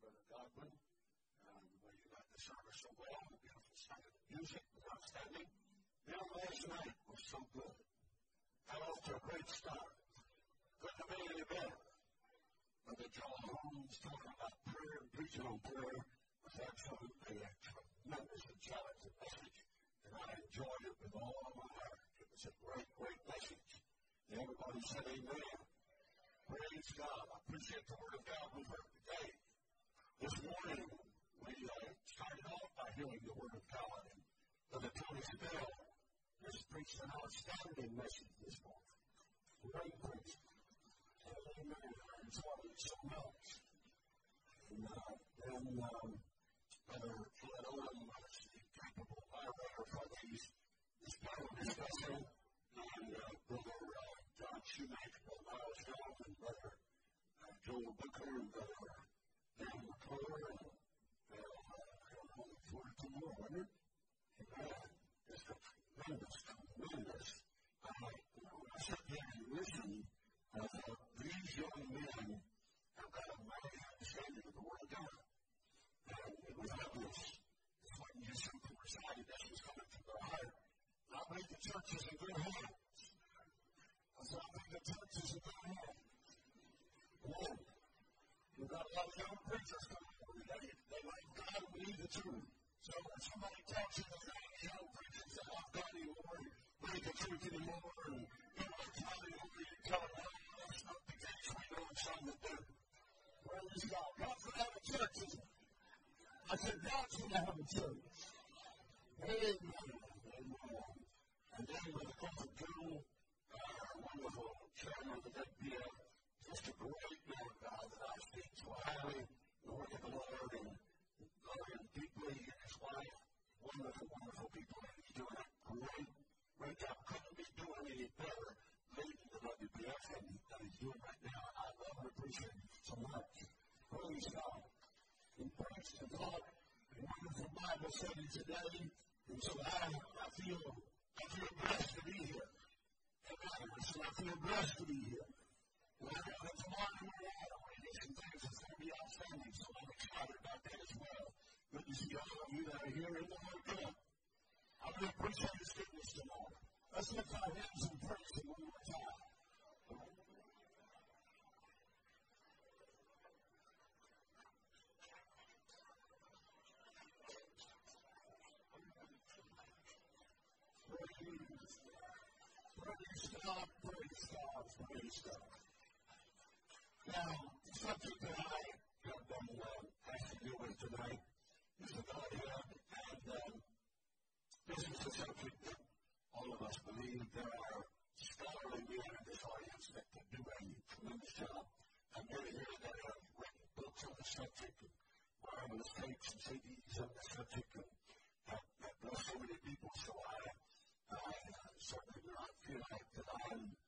Brother Godwin, where you led the service so well, the beautiful sight of the music was outstanding. Then last night was so good. Got off to a great start. Couldn't have made any better. Brother John Holmes talking about prayer and preaching on prayer was absolutely a tremendous and challenging message, and I enjoyed it with all my heart. It was a great, great message. And everybody said amen. Praise God. I appreciate the word of God we heard today. This morning, we started off by hearing the word of God, and Brother Tony just preached an outstanding message this morning. Great preaching. Amen. I enjoyed it so much. And Brother Philemon was the capable moderator for this panel discussion, and Brother John Schumacher, myself, and Brother Joel Booker, and Brother Dan McClure, and 42 more, wasn't it? Amen. Just a tremendous, tremendous. I sat there and listened. These young men have got a mighty understanding of the Word of God. And it was obvious. It wasn't just something recited. This was coming from their heart. I think the church is in good hands. We've got a lot of young preachers coming over today. They like God, we need the truth. So when somebody tells you that young preachers that love God anymore and read the truth anymore and people are telling you over you, telling them, that's not the case. We know it's something to do. Where is God? God's going to have a church, isn't it? I said, God's going to have a church. Amen. Amen. And then when it comes to June, wonderful chairman of the NPL, just a great man of God that I speak so highly, the work of the Lord, and learn deeply, and his wife, wonderful, wonderful people, and he's doing a great, great job. Couldn't be doing any better leading the WPF that he's doing right now, and I love and appreciate him so much. Praise God. He preached and taught a wonderful Bible study today, and so I feel blessed to be here. So I feel blessed to be here. Well, I know that tomorrow we're going to do some things that's going to be outstanding, so I'm excited about that as well. Good to see all of you that are here in the Word of God. I really appreciate His goodness tomorrow. Let's lift our hands and praise Him one more time. Praise God. Now, the subject that I have been asked to deal with tonight is the Godhead, and this is a subject that all of us believe there are scholarly men in this audience that could do a tremendous job. I'm really here that have written books on the subject, and Bible tapes and CDs on the subject, and that bless so many people, so I certainly do not feel like that I'm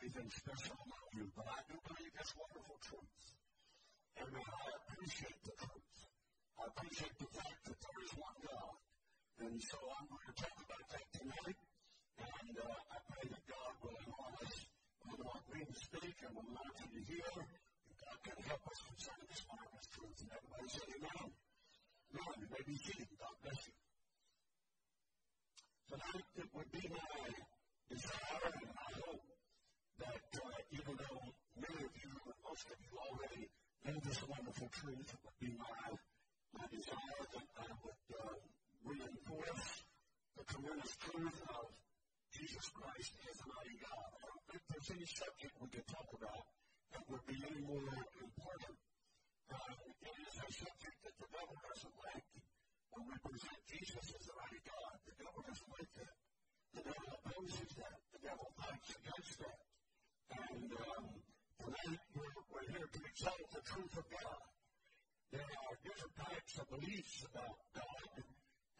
anything special about you, but I do believe this wonderful truth. Amen. I appreciate the truth. I appreciate the fact that there is one God. And so I'm going to talk about that tonight, and I pray that God will anoint us, will anoint me to speak, and will anoint you to hear, and God can help us concerning this marvelous truth. And everybody said, amen. Amen. You may be seated. God bless you. Tonight, it would be my desire and my hope that even though many of you, and most of you already know this wonderful truth, it would be my desire that I would reinforce the tremendous truth of Jesus Christ as an Almighty God. I don't think there's any subject we could talk about that would be any more important. It is a subject that the devil doesn't like. When we present Jesus as an Almighty God, the devil doesn't like that. The devil opposes that. The devil fights against that. And tonight we're here to exalt the truth of God. There are different types of beliefs about God,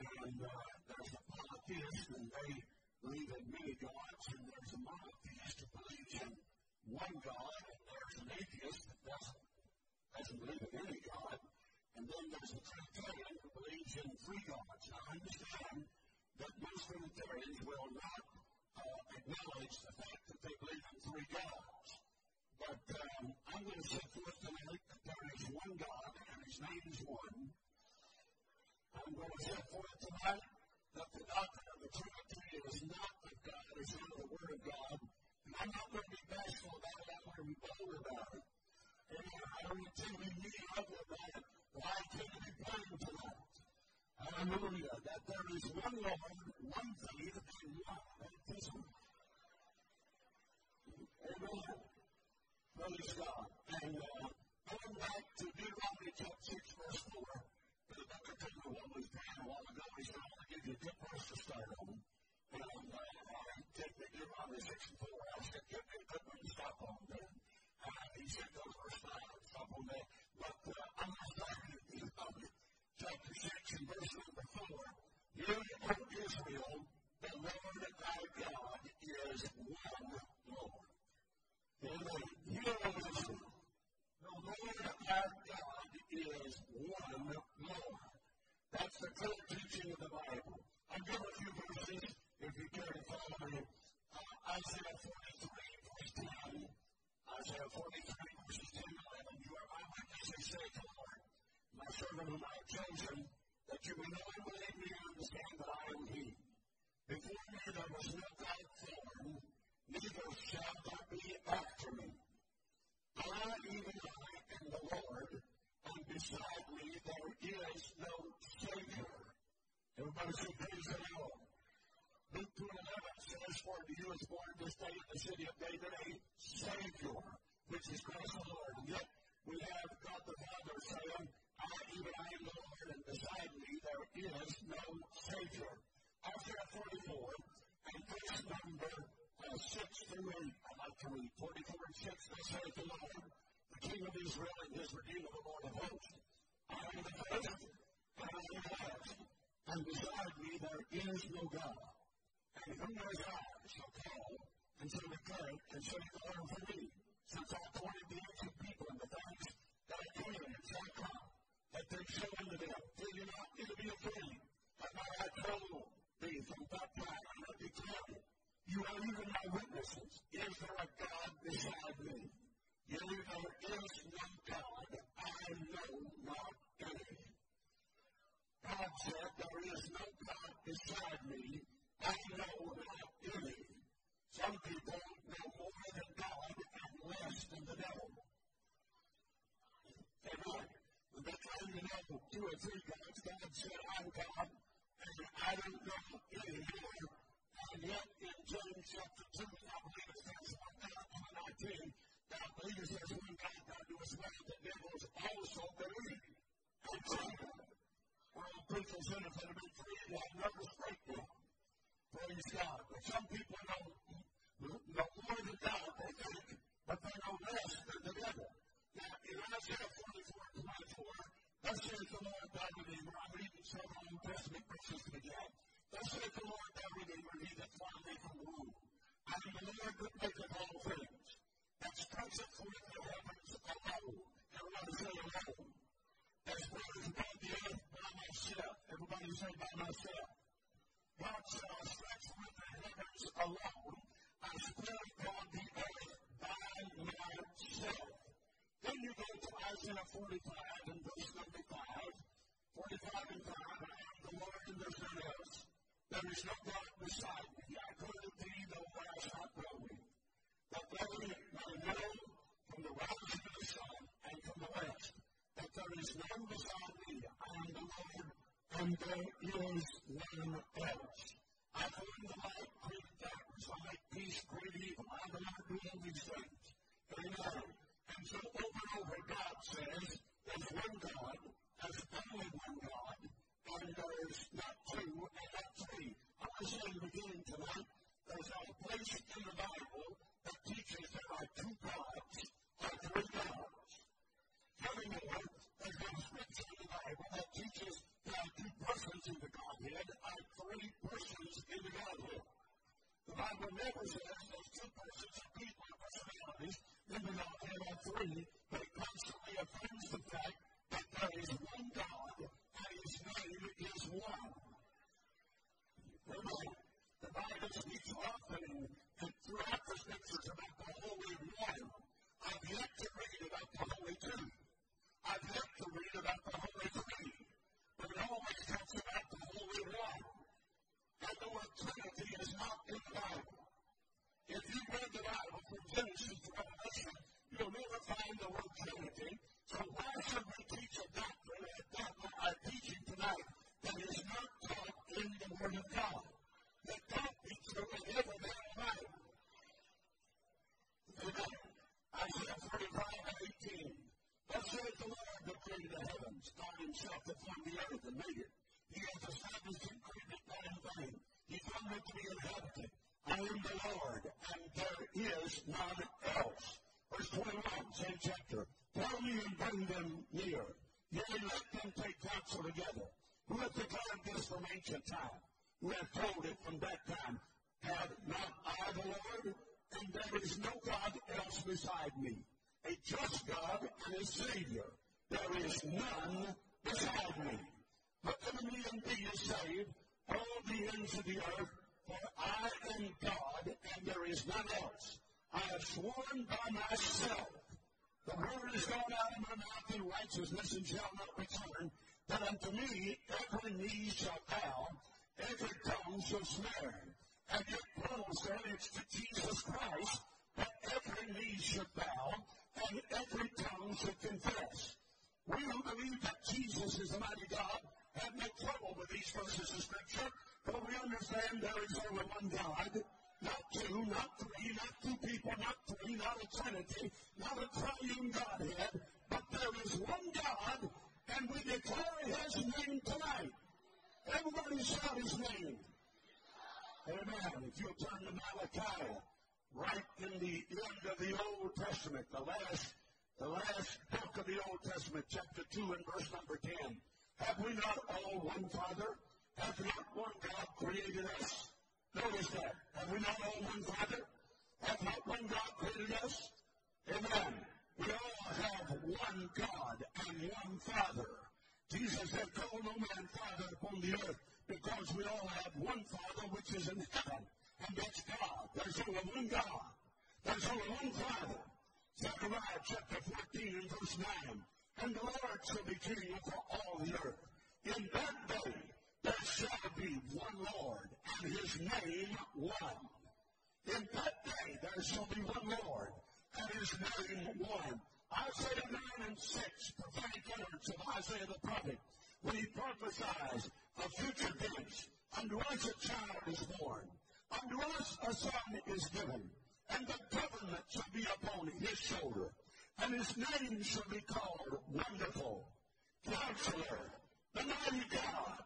and there's the polytheist, and they believe in many gods, and there's a monotheist who believes in one God, and there's an atheist that doesn't believe in any God, and then there's a Trinitarian who believes in three gods. Now, I understand that most Trinitarians will not acknowledge the fact that they believe in three gods. But I'm going to set forth tonight that there is one God, and And what was that point tonight? That the doctrine of the Trinity is not of God, it's not of the Word of God. And I'm not going to be bashful about it, I'm going to be bold about it. And I want to be mediocre about it, but I can't be plain tonight. Hallelujah. That there is one Lord, one faith, and one baptism. Amen. Praise God. And going back to Deuteronomy chapter 6, verse 4. The book of Peter, what we prayed a while ago, he said, I want to give you a good verse to start on. And I take the Deuteronomy 6 and 4. I said, give me a good one to stop on then. He said, go to verse 9 and stop on that. But I'm going to start in Deuteronomy chapter 6 and verse number 4. You, O Israel, the Lord thy God is one Lord. Amen. You, O Israel, the Lord our God is one Lord. That's the clear teaching of the Bible. I'll give a few verses if you care to follow me. Isaiah 43, verse 10. Isaiah 43, verses 10 and 11. You are my witnesses, saith the Lord, my servant whom I have chosen, that you may know and believe me and understand that I am He. Before me there was no God formed, neither shall there be after me. I, even I, am the Lord, and beside me there is no Savior. Everybody say, praise the Lord. Luke 2:11 says, for to you is born this day in the city of David a Savior, which is Christ the Lord. And yet we have God the Father saying, I, even I, am the Lord, and beside me there is no Savior. Isaiah 44, and verse number 6 through 8, I like to read 44 and 6. Thus saith the Lord, the King of Israel and his Redeemer, the Lord of hosts. I am the first, and I am the last, and beside me there is no God. And who is I shall call and shall declare concerning the Lord for me, since I appointed the ancient people and the thanks that I came and shall come, that they show unto them, fear you not, neither be afraid, and I have told thee from that time I have declared it. You are even my witnesses. Is there a God beside me? Yea, there is no God. I know not any. God said, there is no God beside me. I know not any. Some people know more than God and less than the devil. Amen. When they claim to know two or three gods, God said, I'm God, and I don't know any more. And yet, in James chapter 2, I believe it says, one God, 19, I believe it says, one God, thou doest well, the devil is also believed. And so, we're all people sinners that have been created, I never speak to them. Praise God. But some people know more than God, they think, but they know less than the devil. Now, in Isaiah 44:24, thus saith the Lord thy Redeemer, I'm reading several New Testament verses to begin. Thus saith the Lord, thy Redeemer, he that formed thee from the womb. I am the Lord that maketh all things, that stretcheth forth the heavens alone. Everybody say alone. That spreadeth above the earth by myself. Everybody say by myself. God said, I stretch forth the heavens alone. I spread upon the earth by myself. Then you go to Isaiah 45 and verse number 5. 45 and 5, I am the Lord and there's none else. There is no God beside me. I go to thee, though thou art knowing. That thou may know from the rising of the sun and from the west, that there is none beside me. I am the Lord, and there is none else. I formed the light, created darkness. I make peace, created evil. I am the Lord who doeth all these things. Amen. And so over and over, God says, there's one God, there's only one God. And there's not two and not three. I want to say it again tonight. There's not a place in the Bible that teaches there are two gods or three gods. Furthermore, there's no scripture in the Bible that teaches there are two persons in the Godhead or three persons in the Godhead. The Bible never says there's two persons or people or personalities in the Godhead or three, but it constantly affirms the fact that there is one God. His name is one. Amen. The Bible speaks often and throughout the scriptures about the Holy One. I've yet to read about the Holy Two. I've yet to read about the Holy Three. But it always talks about created the heavens, God himself formed the earth and made it. He has established and created it not in vain. He found it to be inhabited. I am the Lord, and there is none else. Verse 21, same chapter. Tell me and bring them near. Yea, let them take counsel together. Who hath declared this from ancient time? Who hath told it from that time? Have not I the Lord? And there is no God else beside me. A just God and a Savior. There is none beside me. But even me and thee is saved, all the ends of the earth, for I am God, and there is none else. I have sworn by myself. The word is gone out of my mouth in righteousness and shall not return, that unto me every knee shall bow, every tongue shall swear. And yet Paul said it's to Jesus Christ that every knee should bow and every tongue should confess. We who believe that Jesus is the mighty God have no trouble with these verses of Scripture, for we understand there is only one God, not two, not three, not two people, not three, not a trinity, not a triune Godhead, but there is one God, and we declare his name tonight. Everybody shout his name. Amen. If you'll turn to Malachi, right in the end of the Old Testament, the last book of the Old Testament, chapter 2 and verse number 10. Have we not all one Father? Hath not one God created us? Notice that. Have we not all one Father? Hath not one God created us? Amen. We all have one God and one Father. Jesus said, call no man Father upon the earth, because we all have one Father which is in heaven, and that's God. There's only one God. There's only one Father. Zechariah chapter 14 and verse 9. And the Lord shall be king over all the earth. In that day there shall be one Lord, and his name one. In that day there shall be one Lord, and his name one. Isaiah 9 and 6, prophetic words of Isaiah the prophet, when he prophesies of future days. Unto us a child is born, unto us a son is given, and the government shall be upon his shoulder, and his name shall be called Wonderful, Counselor, the Mighty God,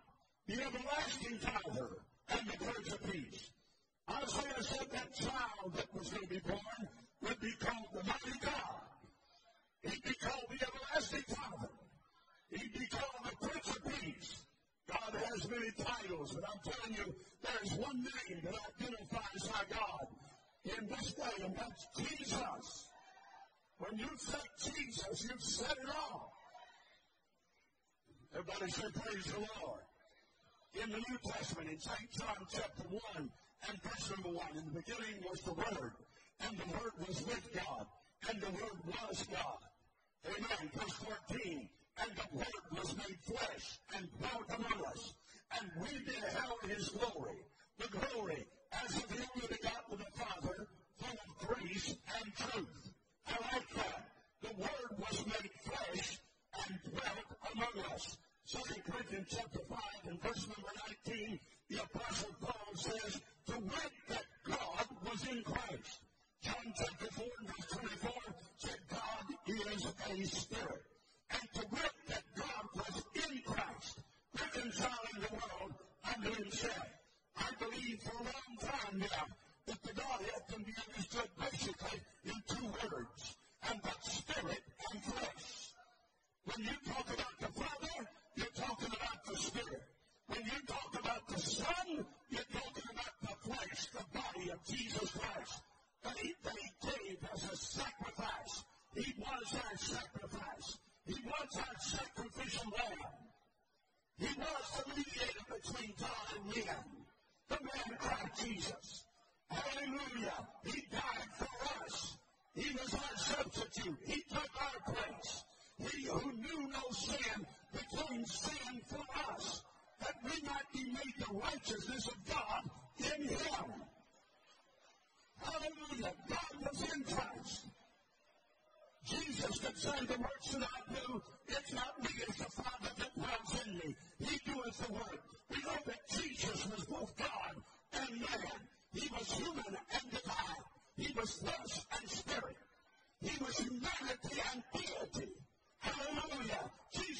the Everlasting Father, and the Prince of Peace. Isaiah said that child that was going to be born would be called the Mighty God. He'd be called the Everlasting Father. He'd be called the Prince of Peace. God has many titles, but I'm telling you, there is one name that identifies our God in this day, and that's Jesus. When you say Jesus, you've said it all. Everybody say, praise the Lord. In the New Testament, in St. John chapter 1 and verse number 1, in the beginning was the Word, and the Word was with God, and the Word was God. Amen. Verse 14. And the Word was made flesh and dwelt among us, and we beheld his glory, the glory as of the only begotten of the Father, full of grace and truth. I like that. The Word was made flesh and dwelt among us. 2 Corinthians chapter 5 and verse number 19, the Apostle Paul says, to wit that God was in Christ. John chapter 4 and verse 24 said, God is a spirit. And to wit that God was in Christ, reconciling the world unto himself. I believe for a long time now that the Godhead can be understood basically in two words, and that's spirit and flesh. When you talk about the Father, you're talking about the Spirit. When you talk about the Son, you're talking about the flesh, the body of Jesus Christ. That he gave as a sacrifice. He was our sacrifice. He was our sacrificial lamb. He was the mediator between God and man, the man Christ Jesus. Hallelujah. He died for us. He was our substitute. He took our place. He who knew no sin became sin for us, that we might be made the righteousness of God in him. Hallelujah. God was in Christ. Jesus could say, the works that I do, it's not me, it's the Father that dwells in me. He doeth the work. We know that Jesus was both God and man. He was human and divine. He was flesh and spirit. He was humanity and deity. Hallelujah. Jesus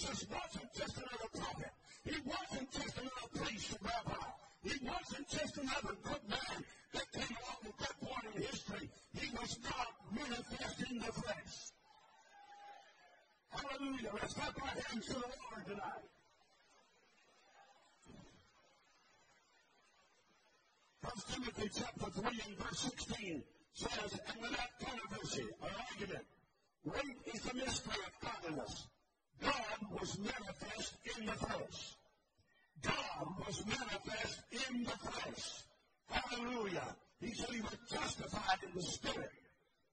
Hallelujah. Let's clap our hands to the Lord tonight. First Timothy chapter 3 and verse 16 says, and without controversy or argument, great is the mystery of godliness. God was manifest in the flesh. God was manifest in the flesh. Hallelujah. He said he was justified in the spirit.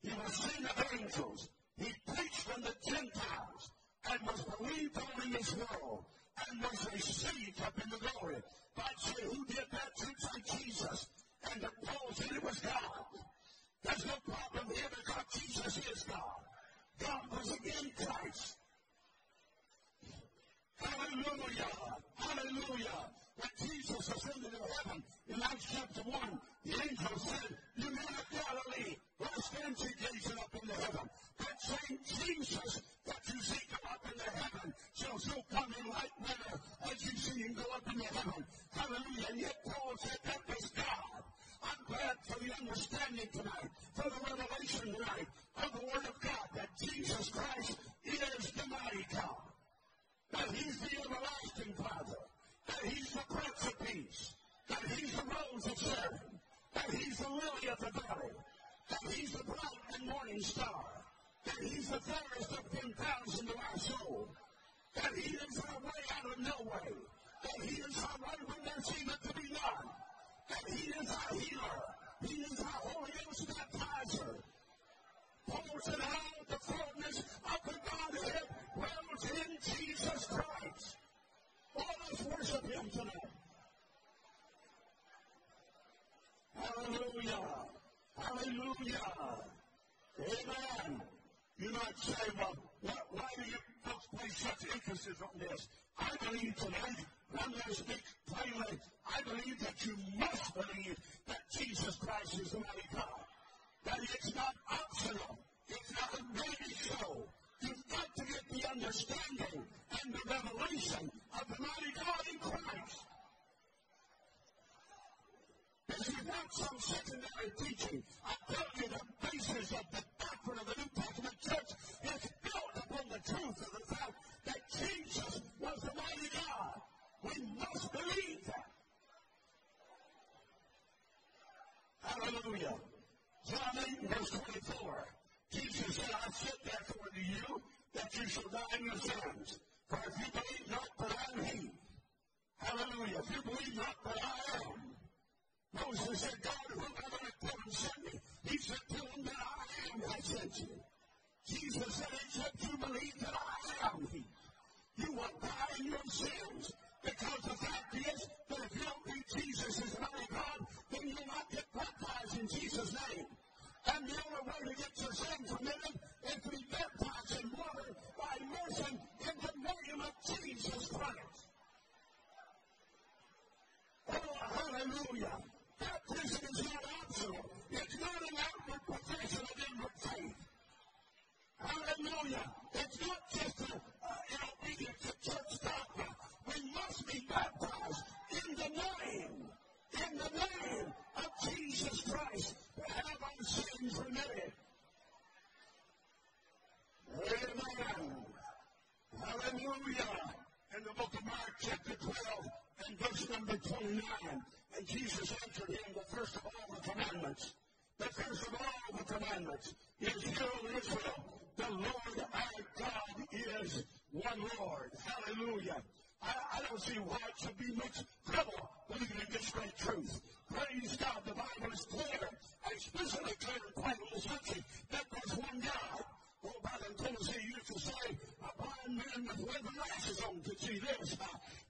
He was seen of angels. He preached from the Gentiles and was believed on in this world and was received up in the glory. But you, who did that? It's like Jesus. And Paul said it was God. There's no problem here because Jesus is God. God was in Christ. Hallelujah. Hallelujah. When Jesus ascended to heaven in Acts chapter 1, the angel said, you men of Galilee, why stand ye gazing up in the heaven? That same Jesus that you see come up in the heaven shall so come in like manner as you see him go up in the heaven. Hallelujah. And yet Paul said that was God. I'm glad for the understanding tonight, for the revelation tonight of the Word of God, that Jesus Christ is the mighty God. That he's the everlasting Father, that he's the Prince of Peace, that he's the Rose of Sharon, that he's the Lily of the Valley, that he's the bright and morning star, that he's the fairest of 10,000 to our soul, that he is our way out of no way, that he is our way when there seemeth to be none, that he is our healer, he is our Holy Ghost baptizer. Paul said, how the fullness of the Godhead dwells in Jesus Christ. Oh, let's worship him tonight. Hallelujah. Hallelujah. Amen. You might say, well, why do you place such emphasis on this? I believe tonight, I'm going to speak plainly, I believe that you must believe that Jesus Christ is the mighty God. That it's not optional. It's not a baby show. You've got to get the understanding and the revelation of the mighty God in Christ. This is not some secondary teaching. I tell you, the basis of the doctrine of the New Testament church is built upon the truth of the fact that Jesus was the mighty God. We must believe that. Hallelujah. John 8, verse 24, Jesus said, I said therefore to you that you shall die in your sins. For if you believe not that I am he, hallelujah, if you believe not that I am, Moses said, God, whoever I tell him sent me, he said, tell him that I am, I sent you. Jesus said, except you believe that I am he, you will die in your sins. Because the fact is that if you don't think Jesus is the mighty God, then you will not get baptized in Jesus' name. And the only way to get your sin committed is to be baptized in water by immersion in the name of Jesus Christ. Oh, hallelujah. Baptism is not optional. It's not an outward profession of inward faith. Hallelujah. It's not just an obedience to church doctrine. We must be baptized in the name of Jesus Christ to have our sins remitted. Amen. Hallelujah. In the book of Mark, chapter 12, and verse number 29, and Jesus answered him, the first of all the commandments. The first of all the commandments is, hear, O Israel, the Lord our God is one Lord. Hallelujah. I don't see why it should be much trouble believing this great truth. Praise God, the Bible is clear, explicitly clear and quite in this country, that there's one God. Oh, Brother in Tennessee used to say, a blind man with leather lashes on could see this.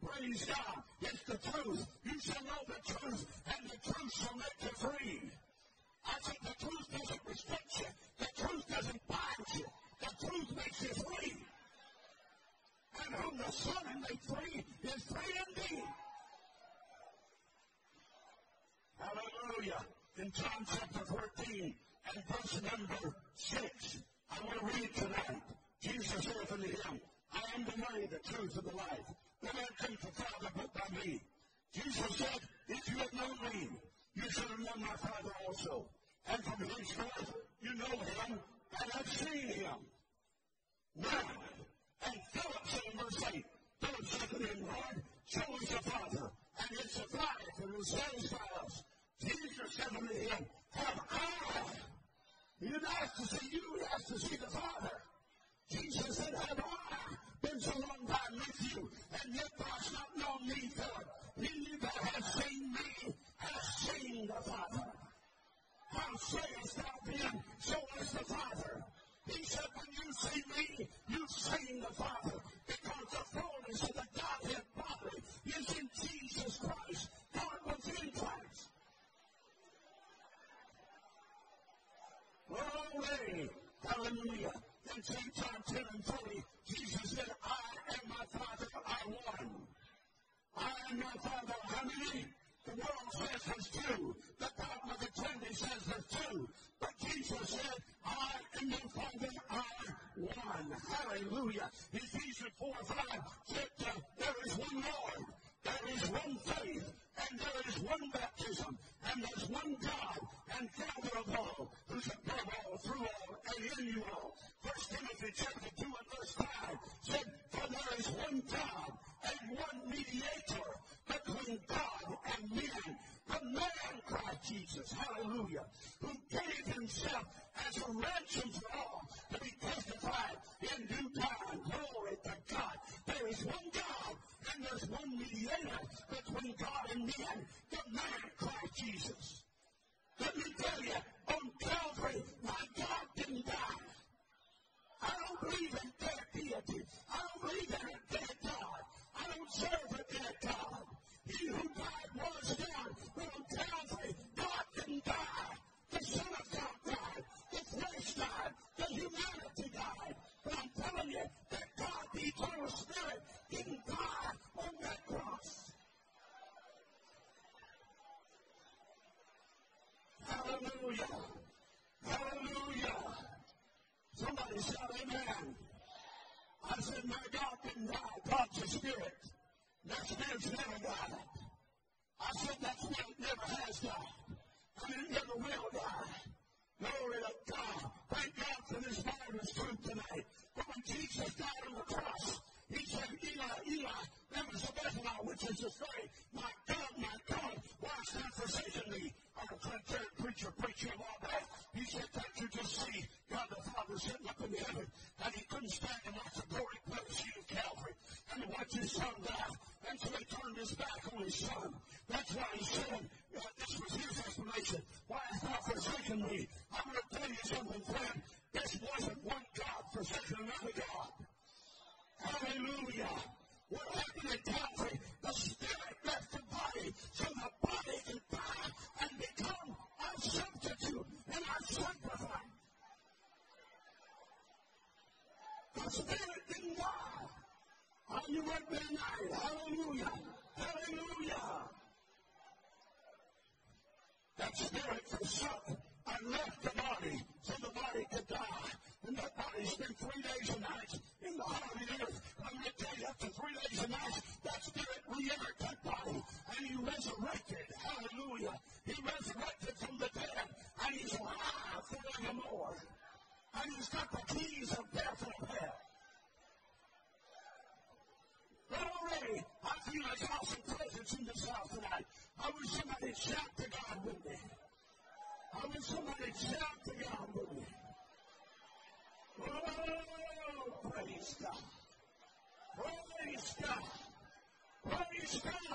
Praise God, it's the truth. You shall know the truth, and the truth shall make you free. I said the truth doesn't restrict you. The truth doesn't bind you. The truth makes you free. And whom the Son made free is free indeed. Hallelujah. In John chapter 14 and verse number 6, I want to read tonight. Jesus said unto him, I am the way, the truth, and the life. No man cometh to the Father but by me. Jesus said, if you had known me, you should have known my Father also. And from henceforth you know him and have seen him. Now, trouble is your father, and he'll supply it, and he'll satisfy us. Jesus said unto him, have I. He didn't ask to see you, he asked to see the Father. Jesus said, have I been so long time with you, and yet thou hast not known me, Philip? He that has seen me has seen the Father. How sayest thou then, so is the Father? He said, when you see me, you've seen the Father, because the fullness of the Godhead body is in Jesus Christ, God within Christ. Glory, hallelujah. In St. John 10:30, Jesus said, I and my Father are one. I and my Father are how many? The world says there's two. The Bible of eternity says there's two. But Jesus said, I and your Father are one. Hallelujah. Ephesians 4:5 said, there is one Lord, there is one faith, and there is one baptism, and there's one God, and Father of all, who's above all, through all, and in you all. 1 Timothy chapter 2 and verse 5 said, for there is one God, and one mediator between God and men, the man Christ Jesus, hallelujah, who gave himself as a ransom for all to be testified in due time. Glory to God. There is one God, and there's one mediator between God and men, the man Christ Jesus. Let me tell you, on Calvary, my God didn't die. I don't believe in dead deity. I don't believe in a dead God. I don't serve a dead God. He who died was dead, but on Calvary, God didn't die. The Son of God died. The flesh died. The humanity died. But I'm telling you that God, the eternal Spirit, didn't die on that cross. Hallelujah. Hallelujah. Somebody shout amen. I said, my God didn't die. God's a spirit. That spirit's never died. I said, that spirit never has died. And it never will die. Glory to God. Thank God for this Bible's truth tonight. But when Jesus died on the cross, he said, Eli, Eli, lema sabachthani, which is to say, my God, why hast thou forsaken me? I'm a contrary preacher of all that. He said, can't you just see God the Father sitting up in heaven, and he couldn't stand him off the glory place of Calvary, and watch his son die, and so he turned his back on his son. That's why he said, this was his explanation, why hast thou forsaken me? I'm going to tell you something, friend, this wasn't one God forsaking another God. Hallelujah. What happened in Calvary? The Spirit left the body so the body can die and become our substitute and our sacrifice. The Spirit didn't die. Are you with me tonight? Hallelujah. Hallelujah. That Spirit forsook and left the body so the body could die. And that body spent 3 days and nights in the heart of the earth. I'm going to tell you, after 3 days and nights, that Spirit re-entered that body, and he resurrected. Hallelujah. He resurrected from the dead, and he's alive forevermore. And he's got the keys of death and of hell. Glory! I feel his awesome presence in this house tonight. I wish somebody shout to God with me. I wish somebody shout to God with me. Oh, praise God. Praise God. Praise God.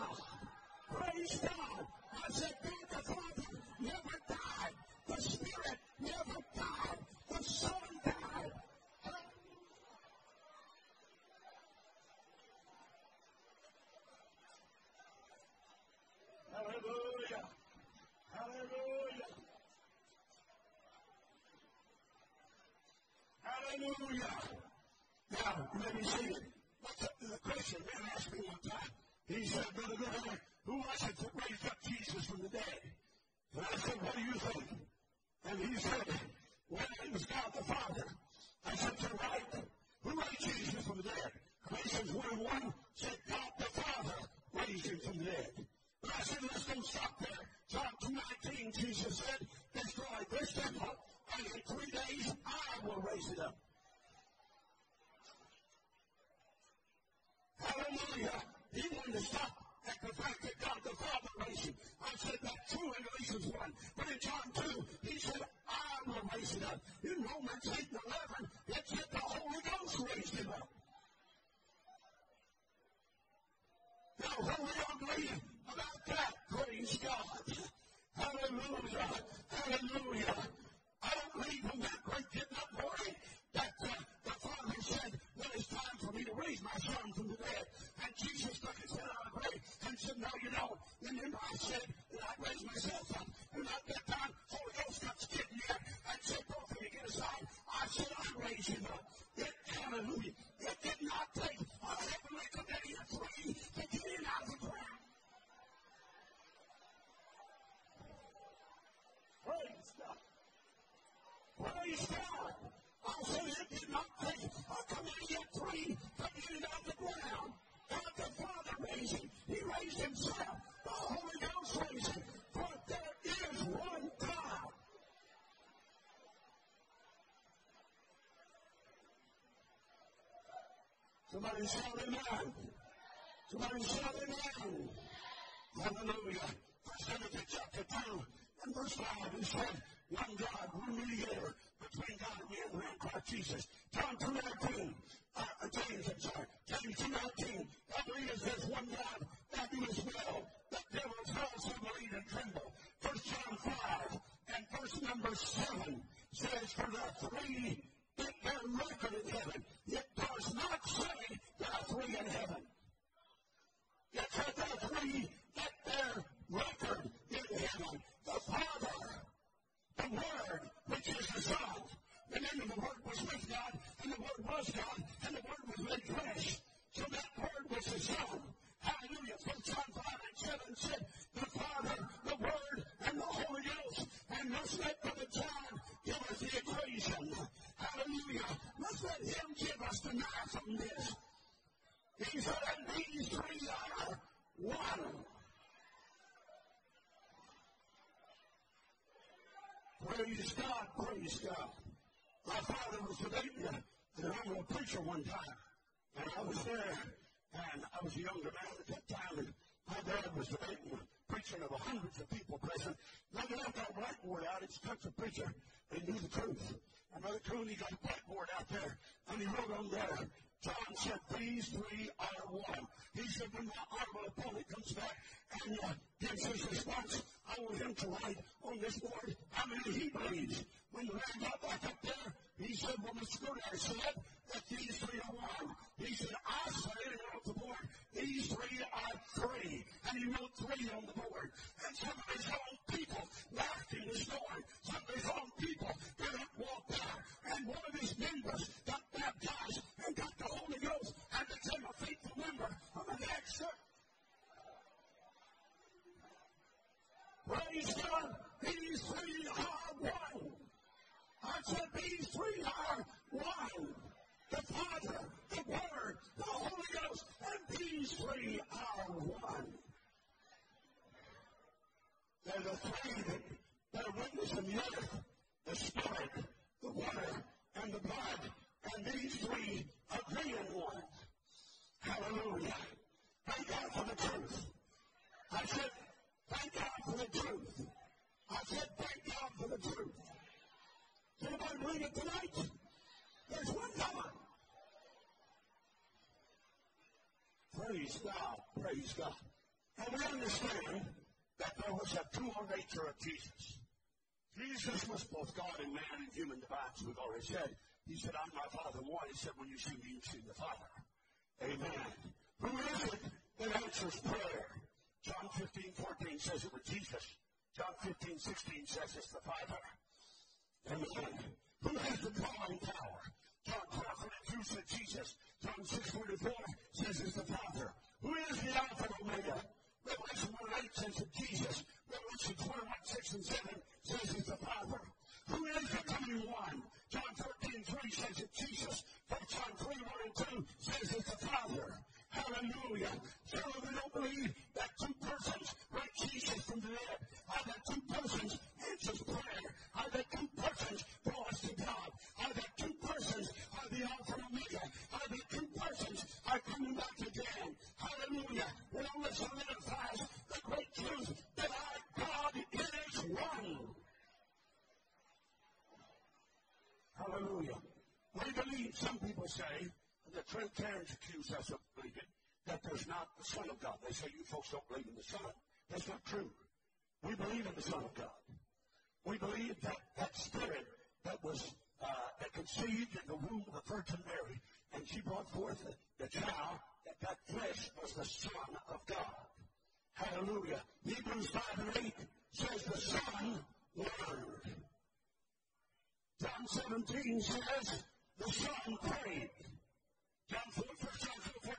Praise God. I said, God the Father never died. The Spirit never died. The Son died. Hallelujah. Hallelujah. Hallelujah. Now, let me see it. What's up to the question? Man asked me one time. He said, Brother Godwin, who was it that raised up Jesus from the dead? And I said, what do you think? And he said, well, it was God the Father. I said, you're right. Who raised Jesus from the dead? Galatians 1:1 said, God the Father raised him from the dead. But I said, let's don't stop there. John 2:19, Jesus said, destroy this temple, and in 3 days I will raise it up. Hallelujah. He wanted to is not that the fact that God the Father raised him. I said that too in Ephesians 1. But in John 2, he said, I will raise it up. In Romans 8:11, it said the Holy Ghost raised him up. Now, what we don't believe about that, praise God. Hallelujah. Hallelujah. I don't believe when that great did not worry that the Father said, well, it's time for me to raise my son from the dead. And Jesus took his head out of the grave and said, no, you don't. And then I said, and I raised myself up. And at that time, Holy Ghost got scared yet and said, both of you get aside. I said, I raised him up. It, hallelujah. It did not take a heavenly committee of three to get him out of the ground. Praise God. Praise God. I said it did not take a committee of three to get it out of the ground. God the Father raised him. He raised himself. The Holy Ghost raised him. For there is one God. Somebody shout amen. Somebody shout amen. Hallelujah. 1 Timothy chapter 2. And verse 5, he said, one God, one mediator between God and man, man Christ Jesus. James 2:19. That is, there's one God, that do his will, that devils also believe and tremble. 1 John 5 and verse number 7 says, for the three that bear record in heaven, it does not say there are three in heaven. It said there are three that bear record in heaven. The Father, the Word, which is the Son. And then the Word was with God, and the Word was God, and the Word was made flesh. So that Word was the Son. Hallelujah. From John 5:7 said, the Father, the Word, and the Holy Ghost. And let's let Brother John give us the equation. Hallelujah. Let's let him give us the math on this. He said, and these three are one. Praise God, praise God. My father was debating an old preacher one time, and I was there, and I was a younger man at that time, and my dad was debating a preacher, and there were hundreds of people present. Now, they left that whiteboard out. It's a country preacher, but he knew the truth. And Brother Coon, he got a blackboard out there, and he wrote on there, John said, these three are one. He said, when my honorable opponent comes back and gives his response, I want him to write on this board how many he believes. When the man got back up there, he said, well, Mr. Godair said that these three are one. He said, I say, and wrote the board, these three are three. And he wrote three on the board. And some of his own people laughed in the story. Some of his own people did not walk out. And one of his members got baptized and got the Holy Ghost and became a faithful member of the next church. Praise God, these three are one. I said, these three are one. The Father, the Word, the Holy Ghost, and these three are one. They're the three that are witness in the earth, the Spirit, the water, and the blood, and these three agree in one. Hallelujah. Thank God for the truth. I said, thank God for the truth. I said, thank God for the truth. Did anybody believe it tonight? There's one God. Praise God. Praise God. And we understand that there was a dual nature of Jesus. Jesus was both God and man and human divine, as we've already said. He said, I'm my Father one. He said, when you see me, you've seen the Father. Amen. Who is it that answers prayer? John 15:14 says it was Jesus. John 15:16 says it's the Father. Amen. Who has the drawing power? John 12:42 said Jesus. John 6:44 says it's the Father. Who is the Alpha and Omega? Revelation 1:8 says it's Jesus. Revelation 21:6-7 says it's the Father. Who is the coming one? John 14:3 says it's Jesus. 1 John 3:1-2 says it's the Father. Hallelujah. So we don't believe that two persons raised Jesus from the dead. Are that two persons answers prayer? Are that two persons draw us to God? Are that two persons are the Alpha and Omega? Are that two persons are coming back again? Hallelujah. We don't say, and the Trinitarians accuse us of believing, that there's not the Son of God. They say, you folks don't believe in the Son. That's not true. We believe in the Son of God. We believe that that Spirit that was that conceived in the womb of the Virgin Mary, and she brought forth the child that got flesh, was the Son of God. Hallelujah. Hebrews 5:8 says the Son word. John 17 says the Son prayed. John 4,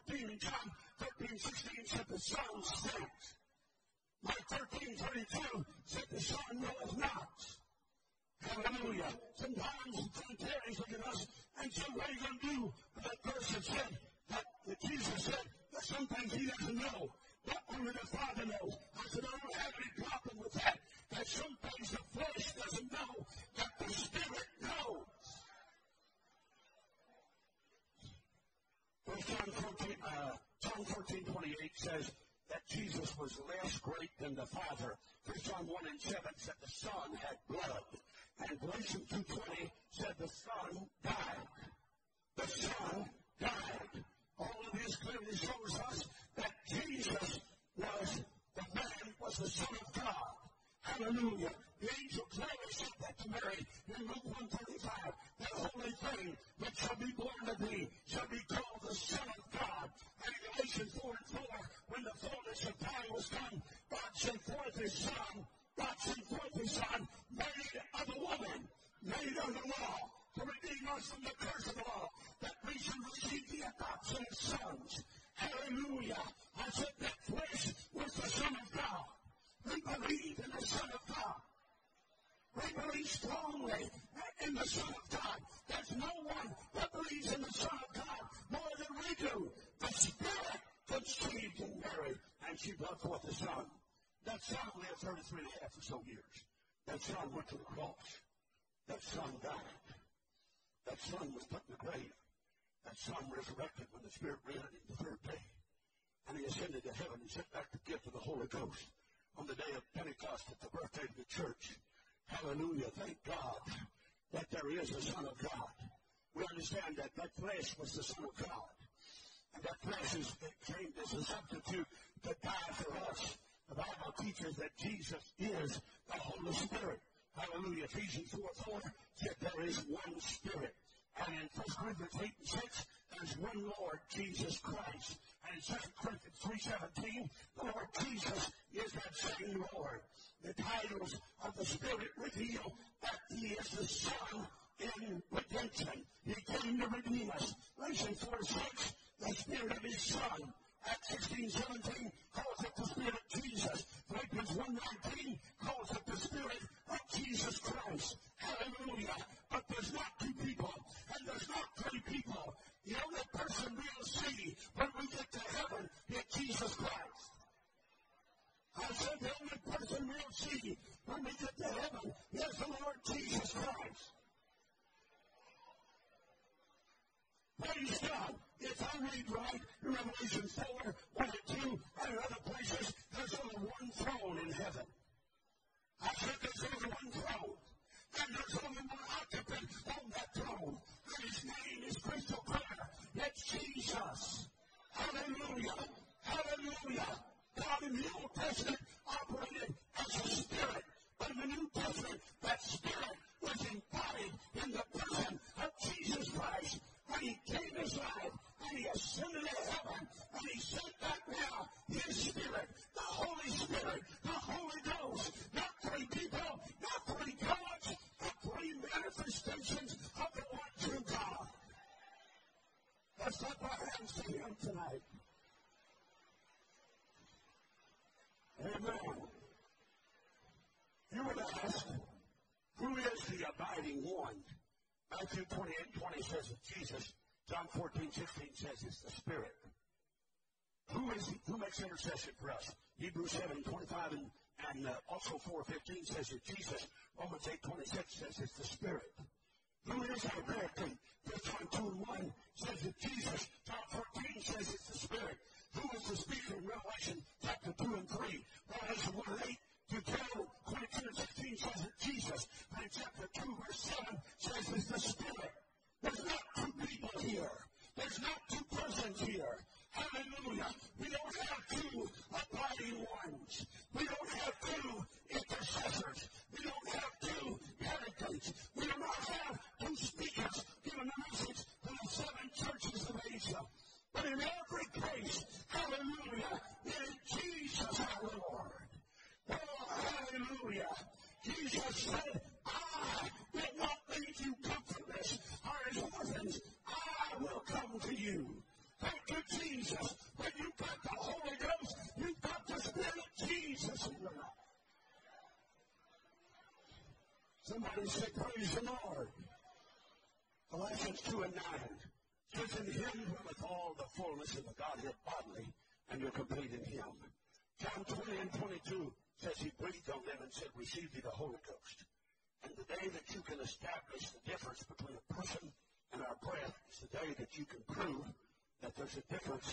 14, and John 13:16 said the Son sent. Mark 13:32 said the Son knoweth not. Hallelujah. Sometimes the Trinitarians look at us and say, what are you going to do? But that person said, that Jesus said, that some things he doesn't know, but only the Father knows. I said, I don't have any problem with that. That some things the flesh doesn't know, that the Spirit knows. 1 John 14:28 says that Jesus was less great than the Father. 1 John 1:7 said the Son had blood. And Galatians 2:20 said the Son died. The Son died. All of this clearly shows us that Jesus was the man, was the Son of God. Hallelujah. The angel clearly said that to Mary in Luke 1:35, that holy thing that shall be born of thee shall be called the Son of God. And in Galatians 4:4, when the fullness of time was come, God sent forth his Son. God sent forth his Son, made of a woman, made under law, to redeem us from the curse of the law, that we should receive the adoption of sons. Hallelujah. I said that flesh was the Son of God. We believe in the Son of God. We believe strongly in the Son of God. There's no one that believes in the Son of God more than we do. The Spirit conceived in Mary, and she brought forth the Son. That Son lived 33 and a half or so years. That Son went to the cross. That Son died. That Son was put in the grave. That Son resurrected when the Spirit raised him the third day. And he ascended to heaven and sent back the gift of the Holy Ghost on the day of Pentecost at the birthday of the church. Hallelujah. Thank God that there is a Son of God. We understand that that flesh was the Son of God. And that flesh is, it came as a substitute to die for us. The Bible teaches that Jesus is the Holy Spirit. Hallelujah. Ephesians 4:4 said there is one Spirit. And in 1 Corinthians 8:6, there's one Lord, Jesus Christ. And in 2 Corinthians 3:17, the Lord Jesus is that same Lord. The titles of the Spirit reveal that he is the Son in redemption. He came to redeem us. Galatians 4:6, the Spirit of his Son. Acts 16:17 calls it the Spirit of Jesus. Philippians 1:19 calls it the Spirit of Jesus Christ. Hallelujah. But there's not two people, and there's not three people. The only person we'll see when we get to heaven is Jesus Christ. I said the only person we'll see when we get to heaven is the Lord Jesus Christ. Praise God. If I read right, in Revelation 4:1 and 2, and in other places, there's only one throne in heaven. I said there's only one throne. And there's only one occupant on that throne. And his name is crystal clear. It's Jesus. Hallelujah. Hallelujah. God in the Old Testament operated as a spirit. But in the New Testament, that spirit was embodied in the person of Jesus Christ. And he gave his life, and he ascended to heaven, and he sent back now his Spirit, the Holy Spirit, the Holy Ghost, not three people, not three gods, but three manifestations of the one true God. Let's lift our hands to him tonight. Amen. You would ask, who is the abiding one? Matthew 28:20 says it's Jesus. John 14:16 says it's the Spirit. Who is he? Who makes intercession for us? Hebrews 7:25 and also 4:15 says it's Jesus. Romans 8:26 says it's the Spirit. Who is our prayer team? 1 John 2:1 says it's Jesus. John 14 says it's the Spirit. Who is the speaker in Revelation chapter 2 and 3? Revelation 1:8. To 22:16 says it's Jesus. And in chapter 2, verse 7 says it's the Spirit. There's not two people here. belong to you. Thank you, Jesus. When you've got the Holy Ghost, you've got the Spirit of Jesus in your life. Somebody say, praise the Lord. Colossians 2:9. Because in him dwelleth all the fullness of the Godhead bodily, and you're complete in him. John 20:22 says he breathed on them and said, receive ye the Holy Ghost. And the day that you can establish the difference between a person and our breath is the day that you can prove that there's a difference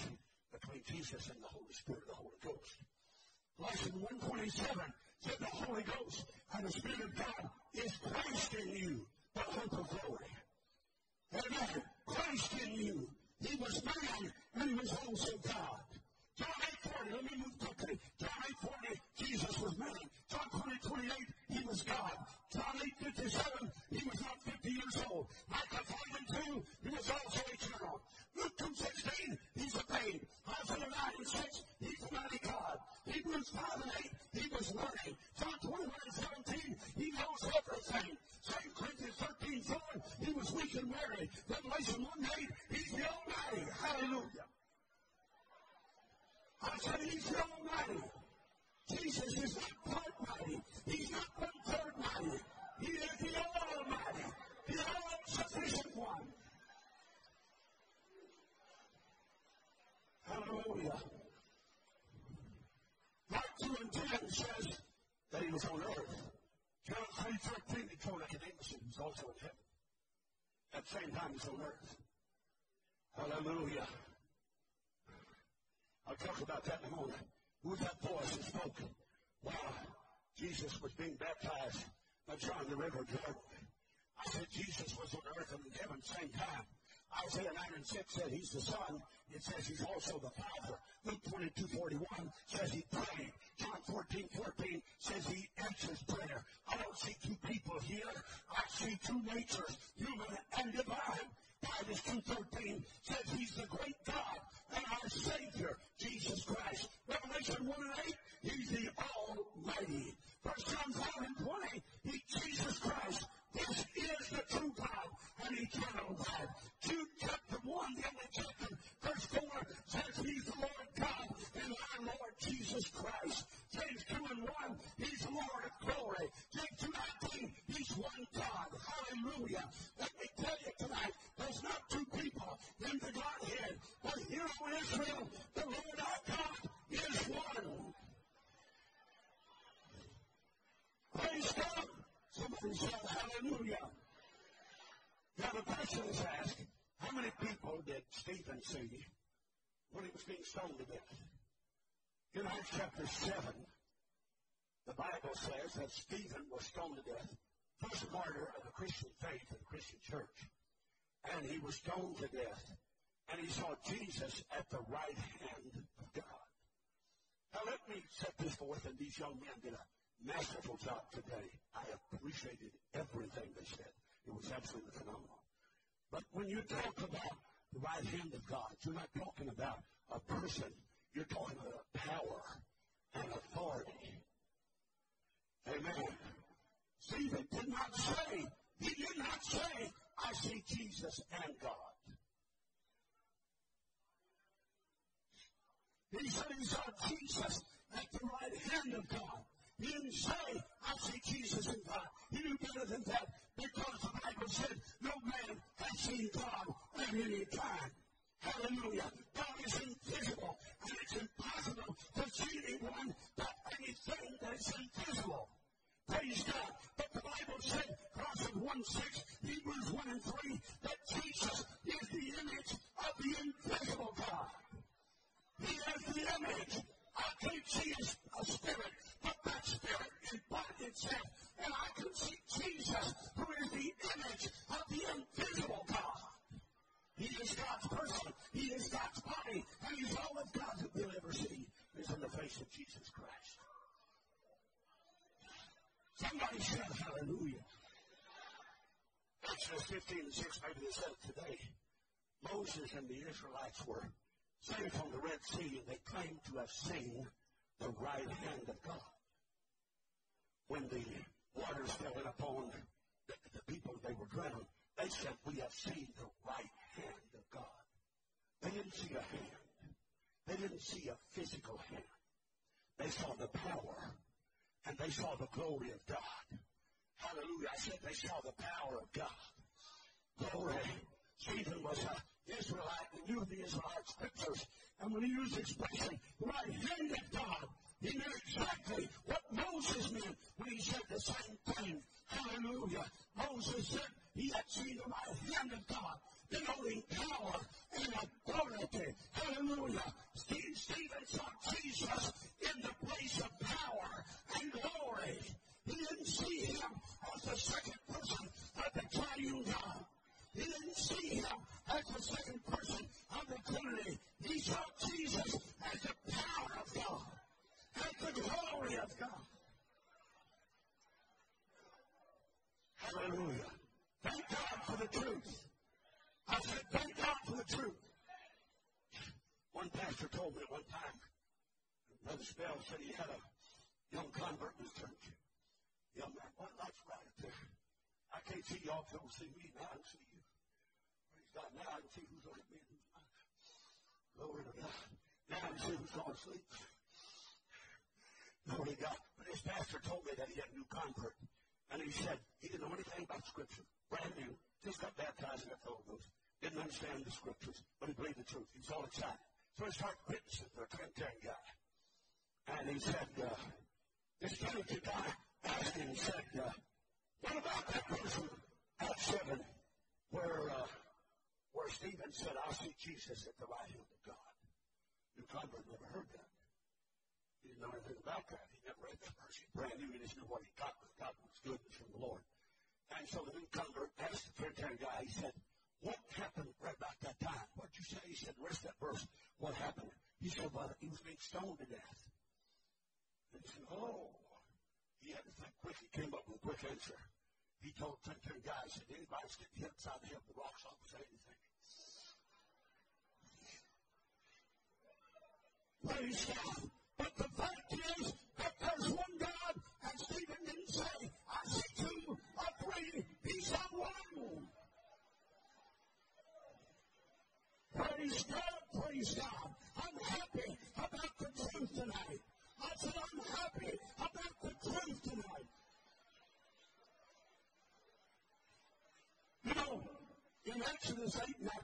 between Jesus and the Holy Spirit, the Holy Ghost. Colossians 1:27 said the Holy Ghost and the Spirit of God is Christ in you, the hope of glory. Amen. Christ in you. He was man and he was also God. John 8:40, let me move quickly. John 8:40, Jesus was man. John 20:28, he was God. John 8:57, he was not 50 years old. Micah 5:2, he was also eternal. Luke 2:16, he's a babe. Isaiah 9:6, he's the mighty God. Hebrews 5:8, he was learning. John 21:17, he knows everything. 2 Corinthians 13:7, he was weak and weary. Revelation 1:8, he's the Almighty. Hallelujah. I said, he's the Almighty. Jesus is not part mighty. He's not one-third mighty. He is the Almighty, the all-sufficient one. Hallelujah. Mark 2:10 says that he was on earth. John 3:13, he told Nicodemus he was also in heaven. At the same time, he's on earth. Hallelujah. I'll talk about that in a moment. Who was that voice that spoke? Wow, Jesus was being baptized by John the River Jordan. I said Jesus was on earth and in heaven at the same time. Isaiah 9:6 said he's the Son. It says he's also the Father. Luke 22:41 says he prayed. John 14:14 says he answers prayer. I don't see two people here. I see two natures, human and divine. Titus 2:13 says he's the great God and our Savior, Jesus Christ. Revelation 1:8, he's the Almighty. 1 John 5:20, Jesus Christ, this is the true God and eternal God. Jude chapter 1, the only chapter, verse 4, says he's the Lord God and our Lord Jesus Christ. James 2:1, he's the Lord of glory. James 2:19, he's one God. Hallelujah. Let me tell you tonight, there's not two people in the Godhead. But here, O Israel, the Lord our God is one. Praise God. Somebody shout hallelujah. Now the question is asked, how many people did Stephen see when he was being stoned to death? In Acts chapter 7, the Bible says that Stephen was stoned to death, first martyr of the Christian faith and the Christian church. And he was stoned to death, and he saw Jesus at the right hand of God. Now let me set this forth, and these young men did a masterful job today. I appreciated everything they said. It was absolutely phenomenal. But when you talk about the right hand of God, you're not talking about a person. You're talking about power and authority. Amen. Stephen did not say, he did not say, I see Jesus and God. He said he saw Jesus at the right hand of God. He didn't say, I see Jesus in God. He knew better than that because the Bible said, no man has seen God at any time. Hallelujah. God is invisible, and it's impossible to see anyone by anything that is invisible. Praise God. But the Bible said, Colossians 1:6, Hebrews 1:3, that Jesus is the image of the invisible God. He has the image. I can't see a spirit, but that spirit embodied itself, and I can see Jesus, who is the image of the invisible God. He is God's person, he is God's body, and he's all of God that we'll ever see is in the face of Jesus Christ. Somebody shout hallelujah. Exodus 15:6, maybe they said it today. Moses and the Israelites were saved from the Red Sea, and they claimed to have seen the right hand of God. When the waters fell in upon the people, they were drowned. They said, we have seen the right hand of God. didn't see a hand. They didn't see a physical hand. They saw the power, and they saw the glory of God. Hallelujah. I said they saw the power of God. Glory. Stephen was an Israelite. He knew the Israelite scriptures. And when he used the expression, the right hand of God, he knew exactly what Moses meant when he said the same thing. Hallelujah. Moses said he had seen the right hand of God, denoting power and authority. Hallelujah. Stephen saw Jesus in the place of power and glory. He didn't see him as the second person of the triune God. He didn't see him as the second person of the Trinity. He saw Jesus as the power of God, as the glory of God. Hallelujah. Thank God for the truth. I said, thank God for the truth. One pastor told me at one time, Brother Spell said he had a young convert in his church. Young man, what light's right up there? I can't see y'all, don't see me, now I can see you. Praise God, now I can see who's on me and who's not. Glory to God. Now I can see who's all asleep. Glory to God. But his pastor told me that he had a new convert. And he said he didn't know anything about Scripture. Brand new. Just got baptized in the Holy Ghost. Didn't understand the Scriptures, but he believed the truth. He was all excited. So he started witnessing for a Trinitarian guy. And he said, this Trinitarian guy asked him, he said, what about that person at 7 where Stephen said, I see Jesus at the right hand of God? New convert never heard that. He didn't know anything about that. He never read that verse. He brand new. He just knew what he got with God was good from the Lord. And so the new convert asked the Trinitarian guy, he said, what happened right about that time? What'd you say? He said, the rest of that verse, what happened? He said, well, he was being stoned to death. And he said, oh. He had to think quick. He came up with a quick answer. He told the Trinitarian guy, he said, anybody's getting hit outside the hill, the rocks off, say anything. Praise God. But the fact is that there's one God, and Stephen didn't say, I see two or three. He saw one. Praise God. Praise God. I'm happy about the truth tonight. I said, I'm happy about the truth tonight. You know, in Exodus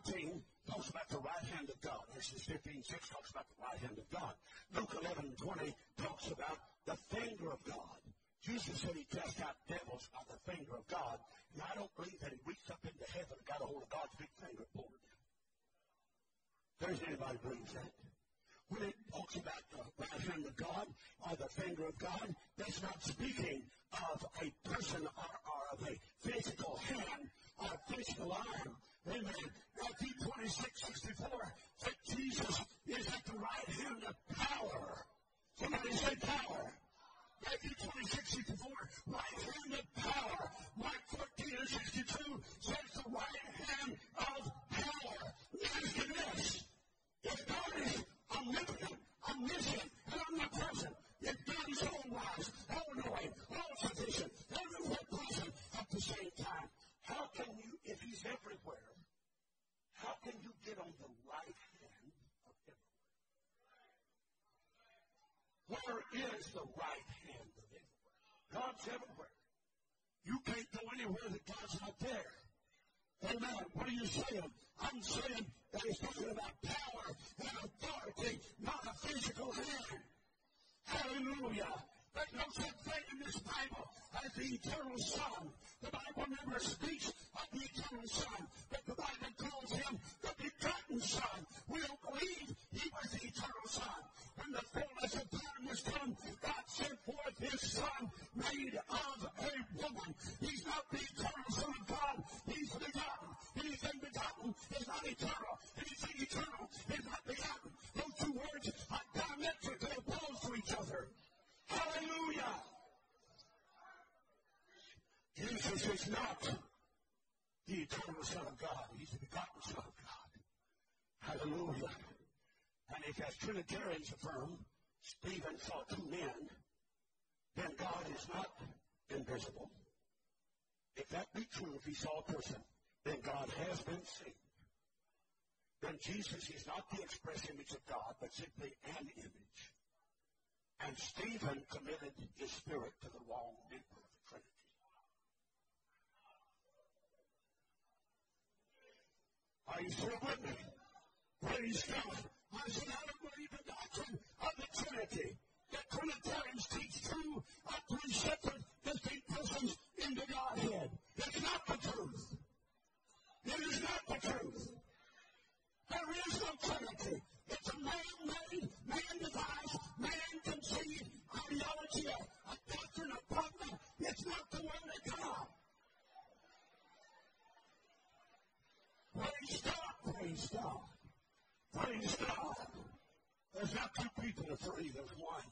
8:19, talks about the right hand of God. Exodus 15:6 talks about the right hand of God. Luke 11:20 talks about the finger of God. Jesus said he cast out devils by the finger of God. And I don't believe that he reached up into heaven and got a hold of God's big finger and pulled it down. There's anybody who believes that. When it talks about the right hand of God or the finger of God, that's not speaking of a person or of a physical hand or a physical arm. Amen. Matthew 26:64 that Jesus is at the right hand of power. Somebody say power. Matthew 26:64, right hand of power. Mark 14:62 says the right hand of power. Listen to this. If God is omnipotent, omniscient, and omnipresent, if God is all-wise, all-knowing, all-sufficient, everywhere present at the same time, how can you, if he's everywhere, how can you get on the right hand of everywhere? Where is the right hand of everywhere? God's everywhere. You can't go anywhere that God's not there. Amen. What are you saying? I'm saying that he's talking about power and authority, not a physical hand. Hallelujah. There's no such thing in this Bible as the eternal Son. The Bible never speaks of the eternal Son, but the Bible calls him the begotten Son. We don't believe he was the eternal Son. When the fullness of time was come, God sent forth his Son, made of a woman. He's not the eternal Son of God. He's begotten. Anything begotten is not eternal. Anything eternal is not begotten. Those two words are diametrically opposed to each other. Hallelujah! Jesus is not the eternal Son of God. He's the begotten Son of God. Hallelujah! And if, as Trinitarians affirm, Stephen saw two men, then God is not invisible. If that be true, if he saw a person, then God has been seen. then Jesus is not the express image of God, but simply an image. And Stephen committed his spirit to the wrong member of the Trinity. Are you still with me? Praise God. I said, I don't believe the doctrine of the Trinity. That Trinitarians teach two or three separate distinct persons in the Godhead. It's not the truth. It is not the truth. There is no Trinity. It's a man-made, man-devised, man-conceived ideology, a doctrine of dogma. It's not the Word of God. Praise God, praise God, praise God. There's not two people or three, there's one.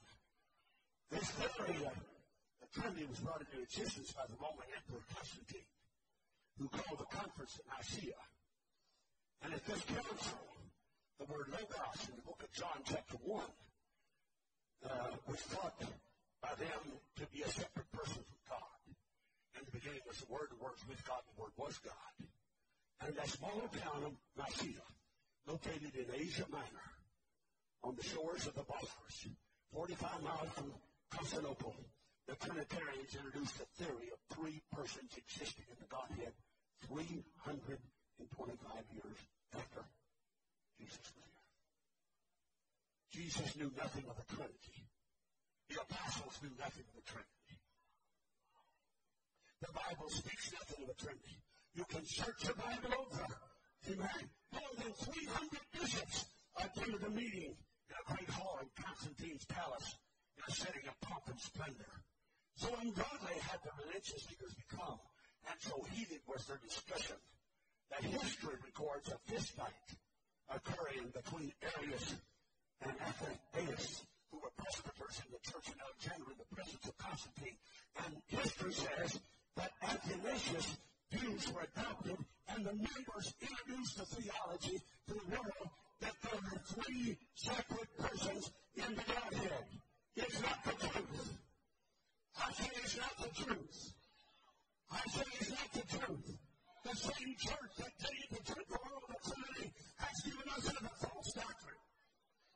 This theory, the Trinity was brought into existence by the Roman Emperor Constantine, who called a conference at Nicaea. And at this council, the word logos in the book of John chapter 1 was thought by them to be a separate person from God. In the beginning was the Word was with God, the Word was God. And that small town of Nicaea, located in Asia Minor, on the shores of the Bosphorus, 45 miles from Constantinople, the Trinitarians introduced a theory of three persons existing in the Godhead 325 years after Jesus was here. Jesus knew nothing of the Trinity. The apostles knew nothing of the Trinity. The Bible speaks nothing of the Trinity. You can search the Bible over. Amen. More than 300 bishops attended a meeting in a great hall in Constantine's palace in a setting of pomp and splendor. So ungodly had the religious leaders become, and so heated was their discussion that history records a fistfight occurring between Arius and Athanasius, who were presbyters in the church in Alexandria in the presence of Constantine. And history says that Athanasius' views were adopted, and the members introduced the theology to the world that there were three separate persons in the Godhead. It's not the truth. I say it's not the truth. I say it's not the truth. The same church that gave the church the world of Trinity has given us another false doctrine.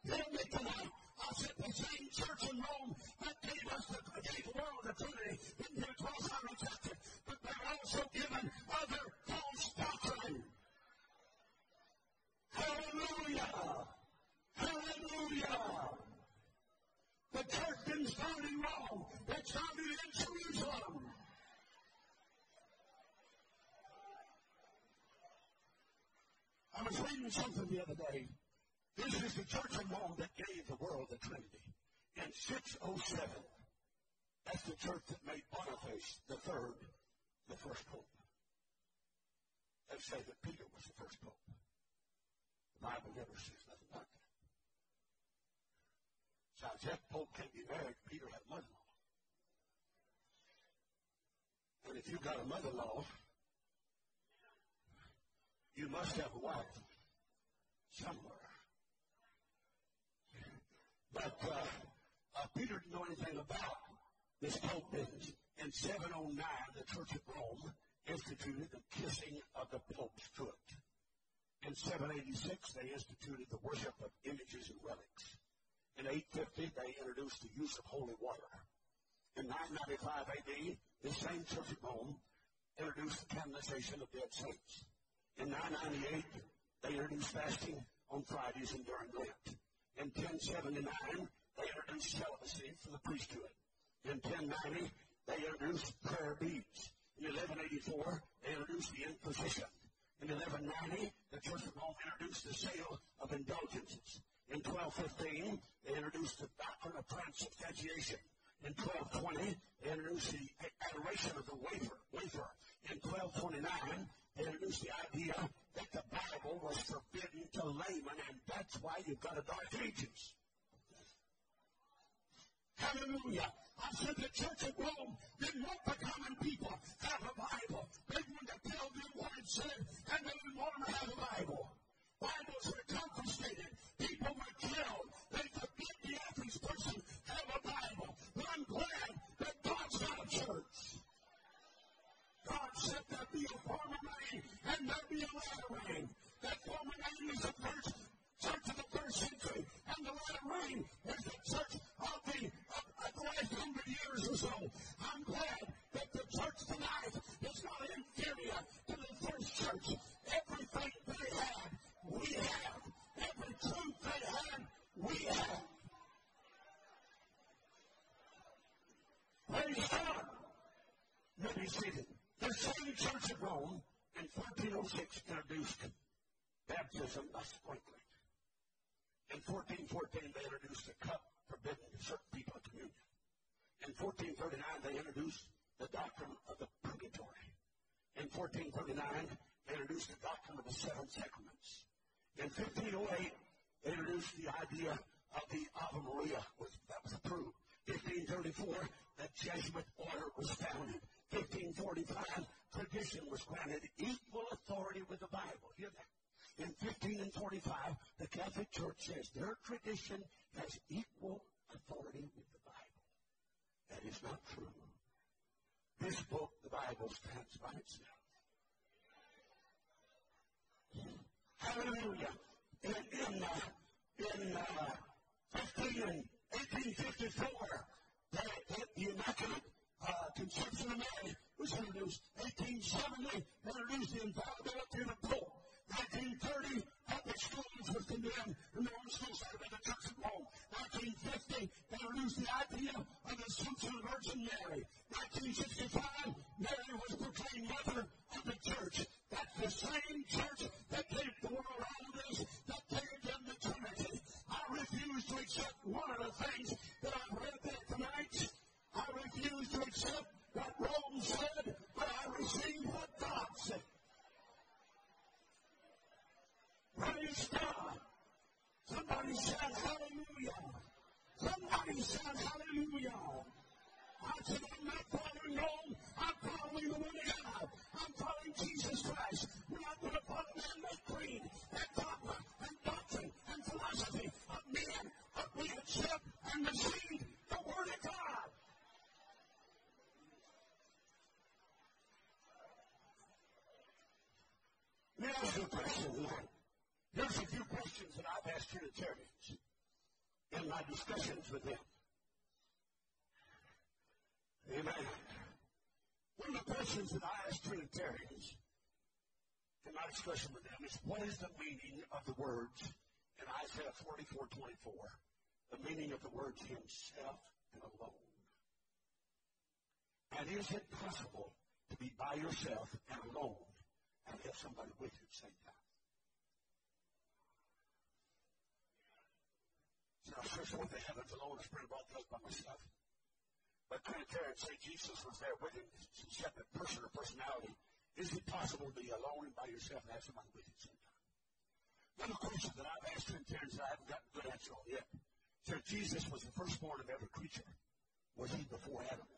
Hear me tonight. I said the same church in Rome that gave us the world of Trinity in their 12 hour chapter, but they're also given other false doctrine. Hallelujah! Hallelujah! The church didn't start in Rome. It started in Jerusalem. I was reading something the other day. This is the church of Rome that gave the world the Trinity. In 607, that's the church that made Boniface III the first pope. They say that Peter was the first pope. The Bible never says nothing about that. Besides, that pope can't be married. Peter had a mother-in-law. And if you've got a mother-in-law, you must have a wife somewhere. But Peter didn't know anything about this pope business. In 709, the Church of Rome instituted the kissing of the pope's foot. In 786, they instituted the worship of images and relics. In 850, they introduced the use of holy water. In 995 A.D., this same Church of Rome introduced the canonization of dead saints. In 998, they introduced fasting on Fridays and during Lent. In 1079, they introduced celibacy for the priesthood. In 1090, they introduced prayer beads. In 1184, they introduced the Inquisition. In 1190, the Church of Rome introduced the sale of indulgences. In 1215, they introduced the doctrine of transubstantiation. In 1220, they introduced the adoration of the wafer. In 1229, they introduced the idea that the Bible was forbidden to laymen, and that's why you've got a Dark Ages. Hallelujah. I said the Church of Rome didn't want the common people to have a Bible. They wanted to tell them what it said, and they didn't want them to have a Bible. Bibles were confiscated. People were killed. They forbid the average person to have a Bible. But I'm glad that God's not a church. God said there'd be a former rain and there'd be a latter rain. That former rain is the first church of the first century, and the latter rain was the church of the last 100 years or so. I'm glad that the church tonight is not inferior to the first church. Everything they had, we have. Every truth they had, we have. Praise God. Let me see it. The same Church of Rome in 1406 introduced baptism by sprinkling. In 1414, they introduced the cup forbidden to certain people at communion. In 1439, they introduced the doctrine of the purgatory. In 1439, they introduced the doctrine of the seven sacraments. In 1508, they introduced the idea of the Ave Maria, that was approved. 1534, the Jesuit order was founded. 1545, tradition was granted equal authority with the Bible. Hear that? In 1545, the Catholic Church says their tradition has equal authority with the Bible. That is not true. This book, the Bible, stands by itself. Hallelujah. In 1854, the Immaculate Conception of Mary was introduced. 1870, they introduced the infallibility of the Pope. 1930, public schools was condemned in the old school side of the Church of Rome. 1950, they introduced the idea of the Assumption of Virgin Mary. 1965, Mary was proclaimed mother of the Church. That's the same Church that gave the world all of this, that gave them the Trinity. I refuse to accept one of the things that I've read there tonight. I refuse to accept what Rome said, but I receive what God said. Praise God. Somebody shout hallelujah. Somebody shout hallelujah. I said, I'm not following Rome. I'm following the Word of God. I'm following Jesus Christ. We're not going to follow man-made creed and dogma and doctrine and philosophy of men, but we accept and receive the Word of God. Here's the question. Here's a few questions that I've asked Unitarians in my discussions with them. Amen. One of the questions that I asked Trinitarians in my discussion with them is, what is the meaning of the words in Isaiah 44:24? The meaning of the words himself and alone. And is it possible to be by yourself and alone and have somebody with you at the same time? So I searched for the heavens alone and spread about those by myself. But Trinitarians say Jesus was there with him. It's a separate person or personality. Is it possible to be alone and by yourself and have somebody with you at the same time? Another question that I've asked Trinitarians that I haven't gotten a good answer on yet. So Jesus was the firstborn of every creature. Was he before Adam?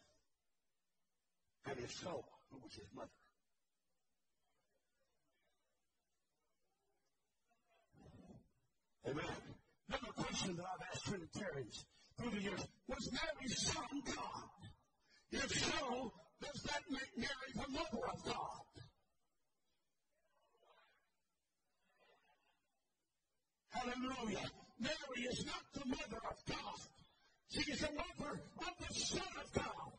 And if so, who was his mother? Amen. Another question that I've asked Trinitarians through the years, was Mary's son God? If so, does that make Mary the mother of God? Hallelujah. Mary is not the mother of God. She is the mother of the Son of God.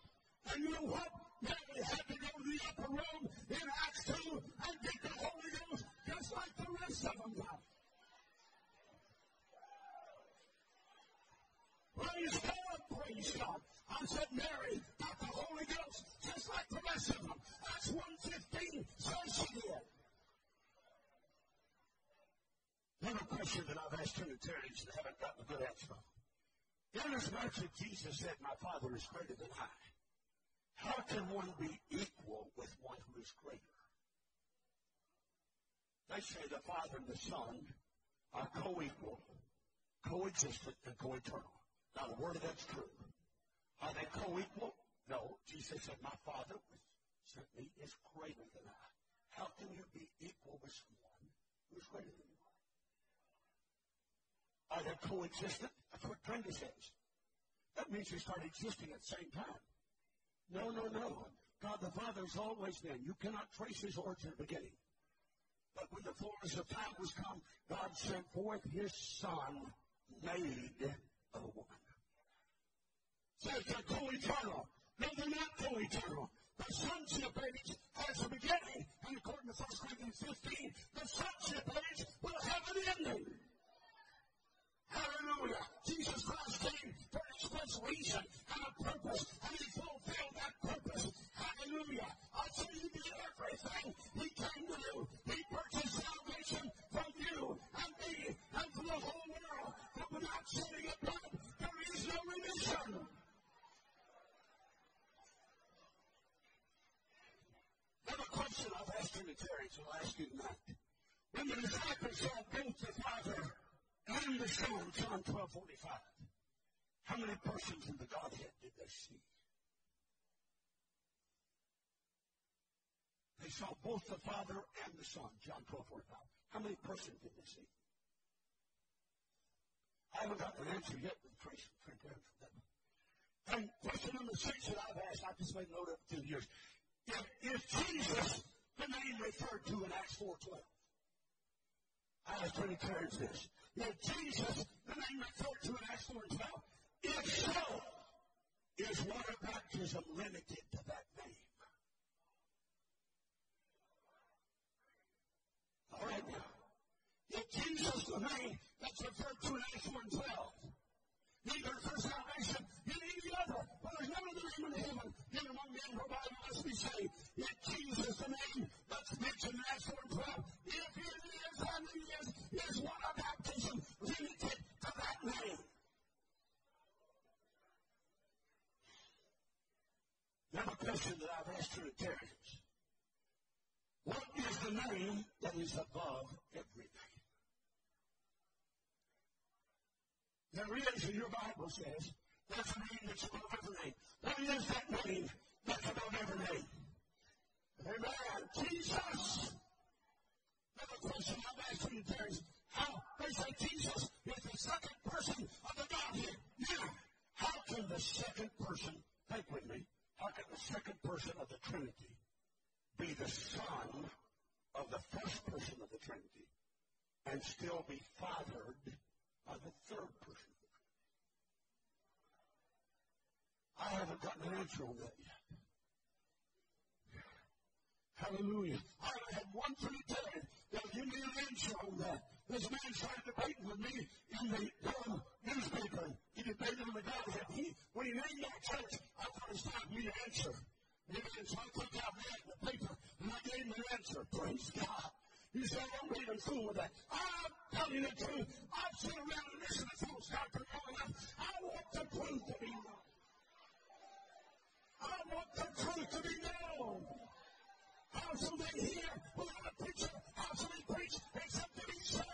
And you know what? Mary had to go to the upper room in Acts 2 and get the Holy Ghost just like the rest of them got. Praise God, praise God. I said Mary got the Holy Ghost just like the rest of them. Acts 1:15 says she did. Another question that I've asked Trinitarians and haven't gotten a good answer on. Inasmuch as Jesus said, my Father is greater than I, how can one be equal with one who is greater? They say the Father and the Son are co-equal, co-existent, and co-eternal. Not a word of that's true. Are they co-equal? No. Jesus said, my Father which sent me is greater than I. How can you be equal with someone who is greater than you are? Are they coexistent? That's what Trinity says. That means you start existing at the same time. No. God the Father has always been. You cannot trace his origin at the beginning. But when the fullness of time was come, God sent forth his Son, made of a woman. Says they're co-eternal. No, they're not co-eternal. The sonship age has a beginning. And according to 1 Corinthians 15, the sonship age will have an ending. Hallelujah. Jesus Christ came for an express reason and a purpose, and he fulfilled that purpose. Hallelujah. I say he did everything he came to do. He purchased salvation for you and me and for the whole world. But without shedding of blood, there is no remission. Another question I've asked Unitarians, I'll ask you tonight. When the disciples saw both the Father and the Son, John 12:45. How many persons in the Godhead did they see? They saw both the Father and the Son, John 12:45. How many persons did they see? I haven't got an answer yet with Tracy. And question number 6 that I've asked, I've just made note of it through the years. If Jesus, the name referred to in Acts 4:12, I asked Unitarians this. If Jesus, the name referred to in Acts 4:12, if so, is water baptism limited to that name? All right now. If Jesus, the name that's referred to in Acts 4:12, neither for salvation nor any other, but there's no other name in heaven given among men whereby we must be saved. If Jesus, the name that's mentioned in Acts 4:12, if it is and it is water baptism limited to that name? Another question that I've asked Trinitarians: what is the name that is above every name? There is, and your Bible says, that's a name that's above every name. What is that name that's above every name? Amen. Jesus. Another question I've asked Unitarians: how they say Jesus is the second person of the Godhead. Now, how can the second person, think with me, how can the second person of the Trinity be the Son of the first person of the Trinity and still be fathered by the third person? I haven't gotten an answer on that yet. Hallelujah. I had one Trinitarian that you need an answer on that. This man started debating with me in the newspaper. He debated on the Godhead. When he named our church, I thought it's time for me to answer. And so I took out that in the paper, and I gave him an answer. Praise God. He said, "I'm reading through with that." I'll tell you the truth. I've sat around and listened to folks doctrine long enough. I want the truth to be known. I want the truth to be known. How should they hear without a preacher? How should they preach except to be sent?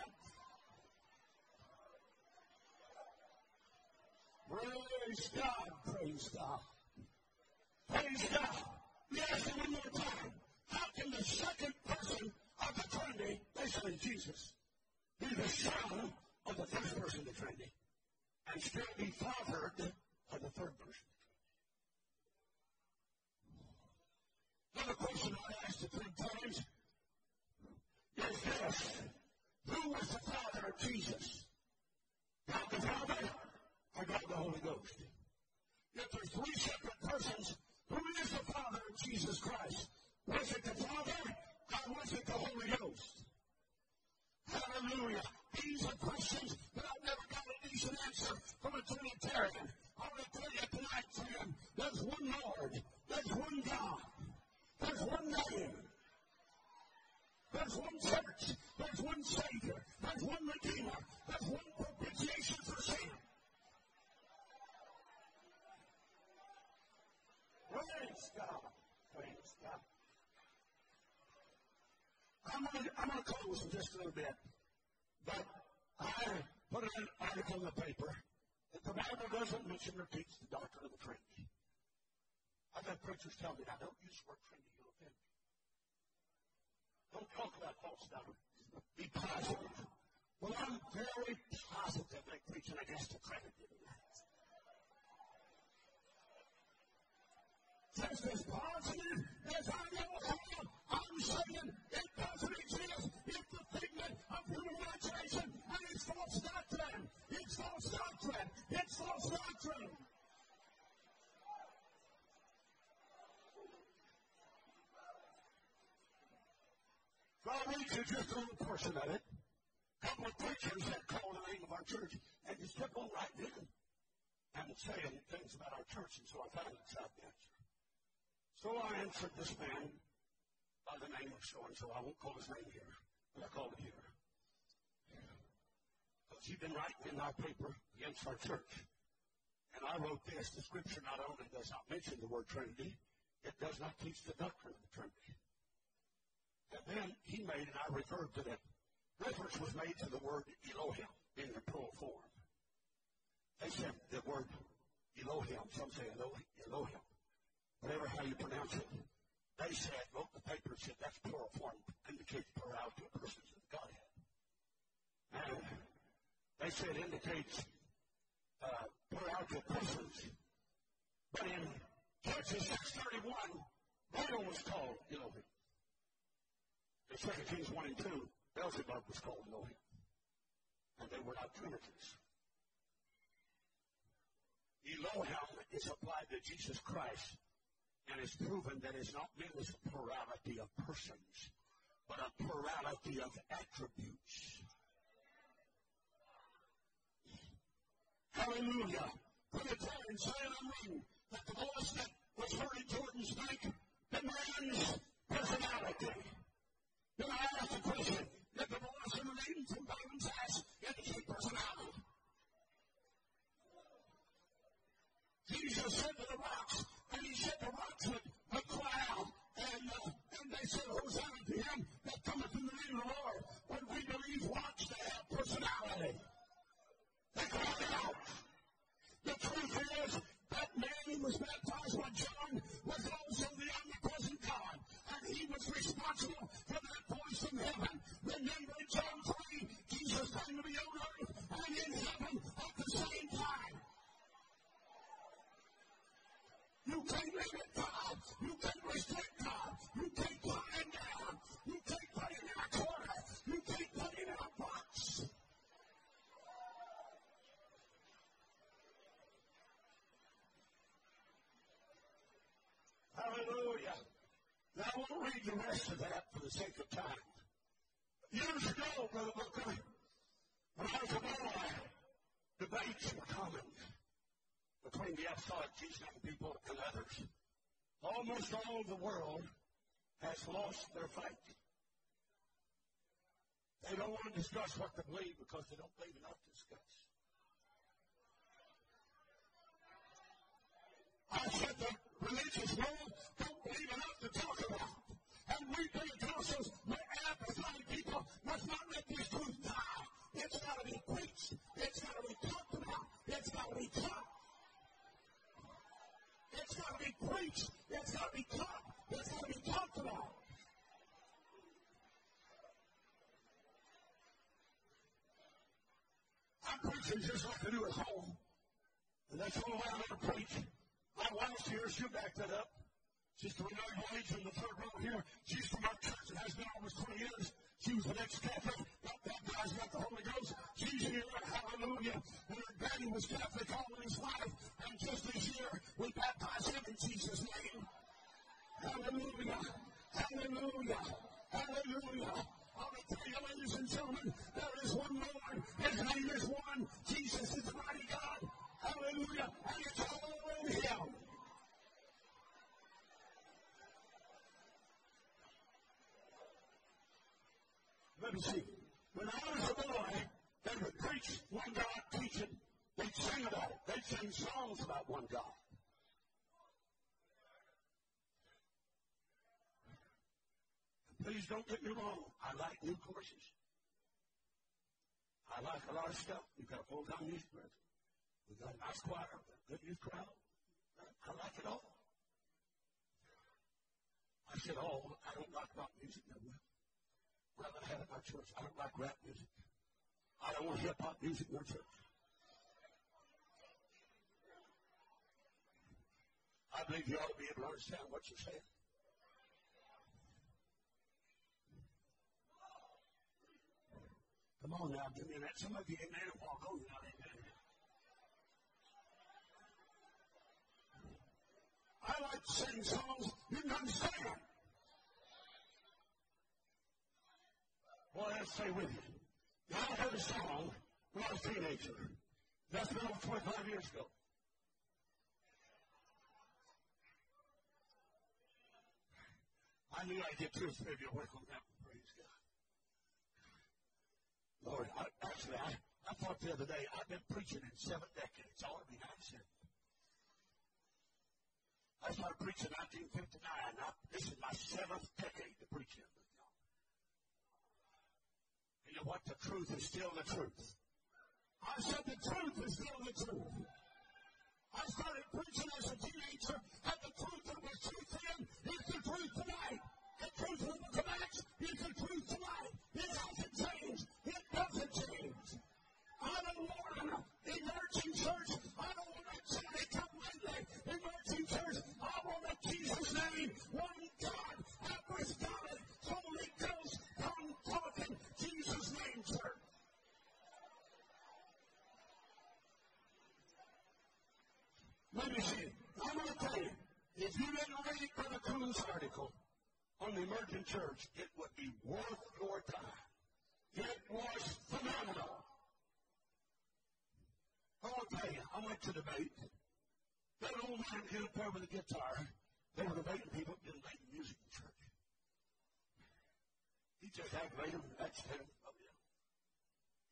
Praise God. Praise God. Praise God. Yes, and one more time. How can the second person of the Trinity, they say Jesus, be the Son of the first person of the Trinity and still be fathered by the third person? Another question I asked the Trinitarians is this: who was the Father of Jesus? God the Father or God the Holy Ghost? If there's three separate persons, who is the Father of Jesus Christ? Was it the Father or was it the Holy Ghost? Hallelujah. These are questions that I've never got a decent answer from a Trinitarian. I want to tell you tonight, friend, there's one Lord, there's one God. There's one name. There's one church. There's one Savior. There's one Redeemer. There's one propitiation for sin. Praise God. Praise God. I'm going to close in just a little bit. But I put an article in the paper that the Bible doesn't mention or teach the doctrine of the Trinity. I've had preachers tell me, "I don't use the word Trinity, you'll offend me. Don't talk about false doctrine. Be positive." Well, I'm very positive at preaching against the Trinity tonight. Just as positive as I know how, I'm saying it doesn't exist. It false doctrine. It's false doctrine. It's false doctrine. So I'll read you just a little portion of it. A couple of preachers had called the name of our church and just kept on writing in and saying things about our church, and so I found it's out there. So I answered this man by the name of so-and-so. I won't call his name here, but I call him here. Because he'd been writing in our paper against our church. And I wrote this. The scripture not only does not mention the word Trinity, it does not teach the doctrine of the Trinity. And then he made, and I referred to that, reference was made to the word Elohim in the plural form. They said the word Elohim. Some say Elohim. Whatever how you pronounce it, they said, wrote the paper and said that's plural form, indicates plurality of persons of the Godhead. And they said indicates plurality of persons. But in Judges 6:31, Balaam was called Elohim. In 2 Kings 1 and 2, Beelzebub was called Elohim. And they were not Trinities. Elohim is applied to Jesus Christ. And it's proven that it's not meant as a plurality of persons, but a plurality of attributes. Hallelujah. Trinitarian saying, I mean, that the voice that was heard in Jordan's bank demands personality. Then I ask the question, that the voice in the meeting from Balaam's house indicates personality. Jesus said to the rocks, and he said the rocks would cry out, and they said, Hosanna to him that cometh in the name of the Lord. When we believe rocks, they have personality. They cried out. The truth is, that man who was baptized by John was also the omnipresent God, and he was responsible for that voice in heaven. Remember in John 3, Jesus came to be on earth and in heaven at the same time. You can't limit God. You can't restrict God. You can't put him down. You can't put him in a corner. You can't put him in a box. Hallelujah. Now I won't read the rest of that for the sake of time. Years ago, Brother Booker, when I was a boy, debates were common between the apostolic teaching people and others. Almost all the world has lost their faith. They don't want to discuss what they believe because they don't believe enough to discuss. I said the religious world don't believe enough to talk about. And we Pentecostals, the apostolic people, must not let this truth die. It's got to be preached. It's got to be talked about. It's got to be taught. It's got to be preached. It's got to be taught. It's got to be talked about. I'm preaching just like I do at home. And that's all I'm going to preach. My wife's here. She'll back that up. She's the renowned lady from the third row here. She's from our church and has been almost 20 years. She was an ex-Catholic, got baptized, got the Holy Ghost. She's here, hallelujah. And her daddy was Catholic all his life. And just this year, we baptized him in Jesus' name. Hallelujah. Hallelujah. Hallelujah. I will tell you, ladies and gentlemen, there is one Lord. His name is one. Jesus is the mighty God. Hallelujah. And it's all in him. Let me see. When I was a boy, they would preach one God, teach it. They'd sing about it. They'd sing songs about one God. And please don't get me wrong. I like new courses. I like a lot of stuff. We've got a full-time youth group. We've got a nice choir. We've got a good youth crowd. I like it all. I said all. Oh, I don't like rock music no more. What I'm going to have at my church, I don't like rap music. I don't want hip-hop music in my church. I believe you ought to be able to understand what you're saying. Come on now, give me that. Some of you ain't made it walk over now. I like to sing songs you can understand. Well, let's stay with you. Now, I heard a song when I was a teenager. That's been over 25 years ago. I knew I'd get truth maybe away from that one. Praise God. Lord, I thought the other day, I've been preaching in 7 decades. I ought to be nice in. I started preaching in 1959. This is my 7th decade to preach in. You know what? The truth is still the truth. I said the truth is still the truth. I started preaching as a teenager, and the truth that was truth then is the truth tonight. The truth that was tonight is the truth tonight. It hasn't changed. It doesn't change. I don't want an emerging church. I don't want a Johnny come lately. Emerging church. I want a Jesus name. One God. Apostolic. Holy Ghost. I'm talking Jesus name church. Let me see. I'm going to tell you, if you didn't read Brother Coon's article on the emergent church, it would be worth your time. It was phenomenal. I'll tell you, I went to debate. That old man got up there with a guitar. They were debating people that didn't like music in church. He just aggravated him and agitated him. Oh, yeah.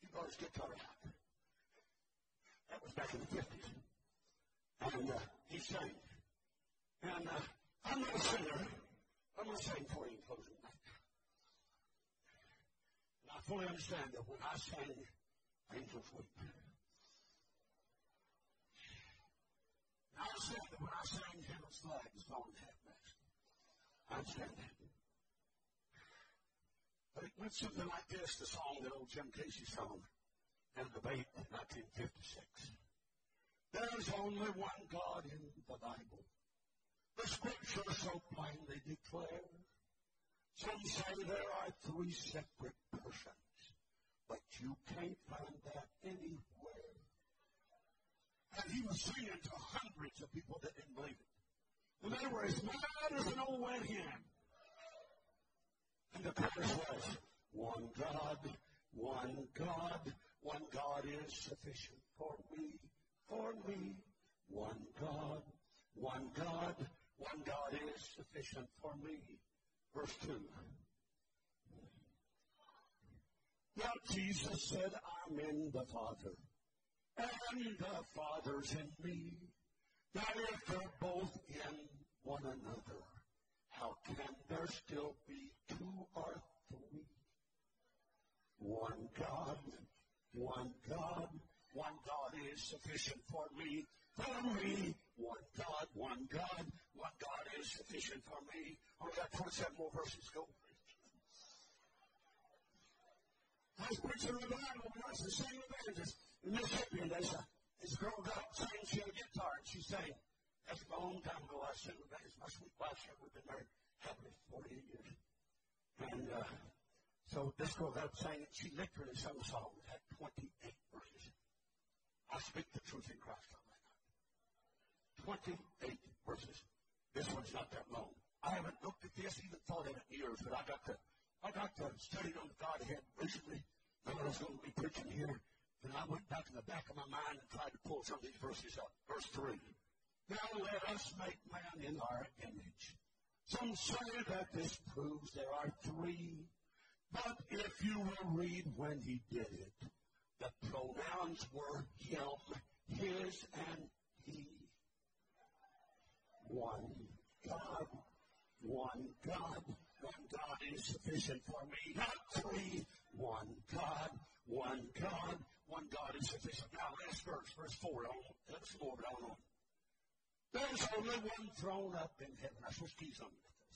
He brought his guitar out. That was back in the 50s. And he sang. And I'm not a singer. I'm going to sing for you in closing tonight. And I fully understand that when I sang, angels weep. And I understand that when I sang, Heaven's flag is falling to half mast. I understand that. But it went something like this, the song that old Jim Casey sung in a debate in 1956. There's only one God in the Bible. The Scripture so plainly declares. Some say there are 3 separate persons, but you can't find that anywhere. And he was singing to hundreds of people that didn't believe it. And they were as mad as an old wet hen. And the chorus was, one God, one God is sufficient for me. For me, one God is sufficient for me. Verse 2. Now Jesus said, I'm in the Father, and the Father's in me. Now if they're both in one another, how can there still be 2 or 3? One God, one God. One God is sufficient for me. For me. One God, one God. One God is sufficient for me. Only got 27 more verses. Go. I was preaching a revival when I was the same evangelist in Mississippi. And this girl got up saying she had a guitar. And she sang. That's a long time ago. I said, my sweet wife said we've been married happily for 48 years. And so this girl got up saying that she literally sang a song that had 28 verses. I speak the truth in Christ on that night. 28 verses. This one's not that long. I haven't looked at this, even thought of it in years, but I got to studying on the Godhead recently. I was going to be preaching here, and I went back in the back of my mind and tried to pull some of these verses up. Verse 3. Now let us make man in our image. Some say that this proves there are 3, but if you will read when he did it, the pronouns were him, his, and he. One God is sufficient for me. Not 3. One God is sufficient. Now, last verse, verse 4. That's the Lord, I don't know. There's only one throne up in heaven. I switched keys on that.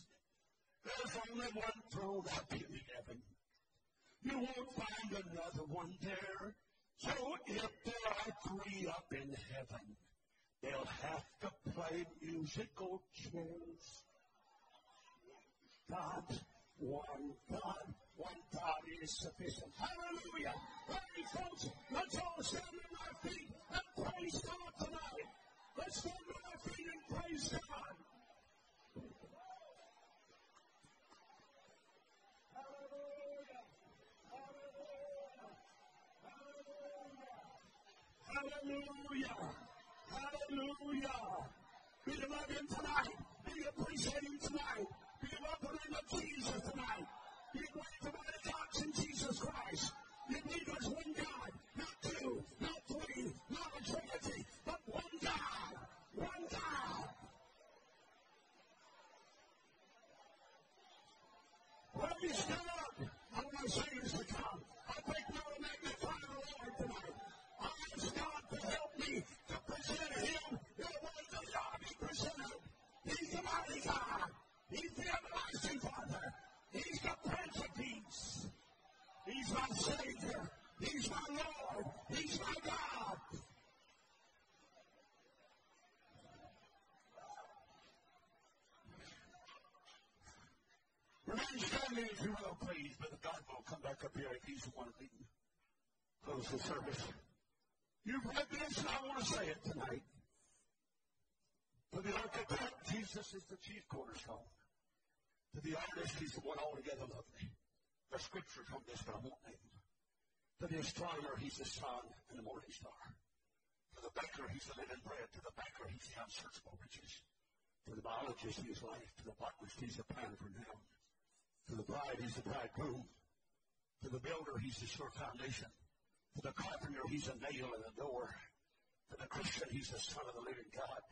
There's only one throne up in heaven. You won't find another one there. So if there are 3 up in heaven, they'll have to play musical chairs. God, One God, one God is sufficient. Hallelujah. Hey, folks, let's all stand on our feet and praise God tonight. Let's stand on our feet and praise God. Hallelujah. Hallelujah. Hallelujah. Hallelujah. Hallelujah. Do you love Him tonight? Do you appreciate Him tonight? Do you love the name of Jesus tonight? Do you believe the mighty talks in Jesus Christ? Do you believe there's one God, not two, not three, not a trinity, but one God, one God. Praise God. I want to say this to come. I think we will magnify the Lord tonight. I ask God to help me to present Him in a way that He ought to be presented. He's the mighty God. He's the everlasting Father. He's the Prince of Peace. He's my Savior. He's my Lord. He's my God. Remain standing if you will, please. Brother Godwin will come back up here if he's the one who can close the service. You've read this, and I want to say it tonight. To the architect, Jesus is the chief cornerstone. To the artist, He's the one altogether lovely. There's scripture from this, but I won't name it. To the astronomer, He's the sun and the morning star. To the baker, He's the living bread. To the baker, He's the unsearchable riches. To the biologist, He is life. To the botanist, He's the plan of renown. To the bride, He's the bridegroom. To the builder, He's the sure foundation. To the carpenter, He's a nail in the door. To the Christian, He's the Son of the living God.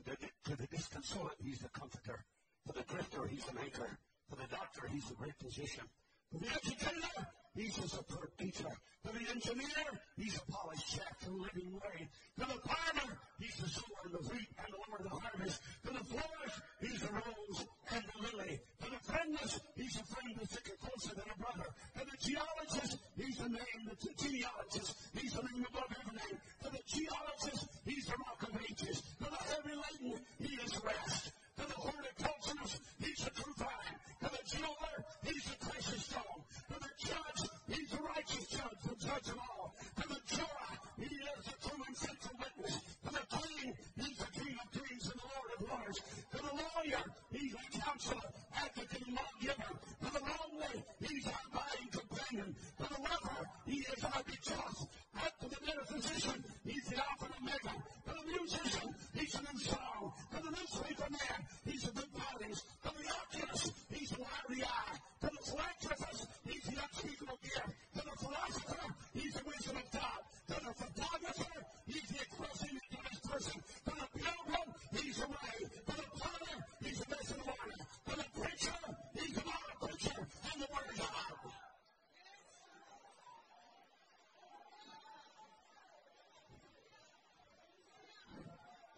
To the disconsolate, He's the comforter. To the drifter, He's an anchor. To the doctor, He's the great physician. To the educator, He's the superb teacher. To the engineer, He's a polished shaft and living way. To the farmer, He's the sower and the wheat and the Lord of the harvest. To the florist, He's the rose and the lily. To the friendless, He's a friend that's thicker closer than a brother. To the geologist, He's the name that's a geologist. He's the name above every name. To the geologist, He's the rock of ages. To the heavy laden, He is rest. To the horticulturist, He's the true vine. To the jeweler, He's the precious stone. To the judge, He's the righteous judge, the judge of all. To the juror, He is the true and faithful witness. To the king, He's the King of kings and the Lord of lords. To the lawyer, He's the counselor, advocate, and lawgiver. To the lonely, He's our abiding companion. To the lover, He is our betrothed. Up to the metaphysician, He's the Alpha and Omega. To the musician, He's a new song. To the newspaper man, He's the good tidings. To the oculist, He's the eye of the eye. To the philanthropist, He's the unspeakable gift. To the philosopher, He's the wisdom of God. To the photographer, He's the express image of His person. To the pilgrim, He's the way. To the potter, He's the vessel of honor. To the preacher, He's the model preacher, and the word of God.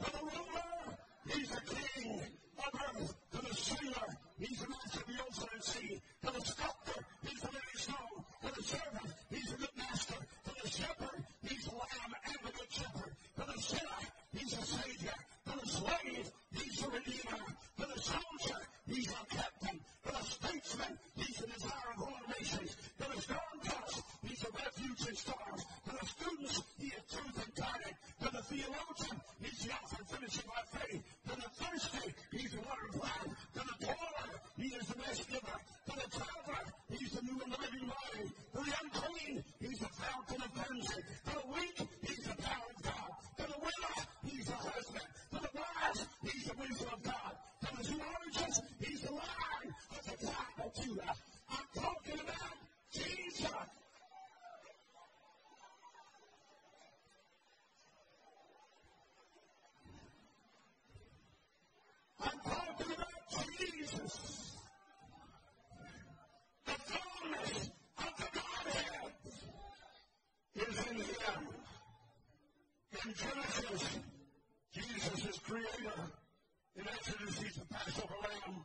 To the ruler, He's the king of earth. To the sailor, He's the master of the ocean and sea. To the sculptor, He's the living stone. To the servant, He's the good master. To the shepherd, He's the lamb and the good shepherd. To the sinner, He's the savior. To the slave, He's the redeemer. To the soldier, He's our captain. To the statesman, He's the desire of all nations. To the stormcast, He's the refuge in storms. To the students, He is truth incarnate. To the theologian, He's the author and finisher by faith. To the thirsty, He's the water of life. To the poor, He is the best giver. To the traveler, He's the new and living way. To the unclean, He's the fountain of mercy. To the weak, He's the power of God. To the widow, He's the husband. To the wise, He's the wisdom of God. To the zoologist, He's the lion of the tribe of Judah. I'm talking about Jesus. I'm talking about Jesus, the fullness of the Godhead is in Him. In Genesis, Jesus is Creator. In Exodus, He's the Passover Lamb.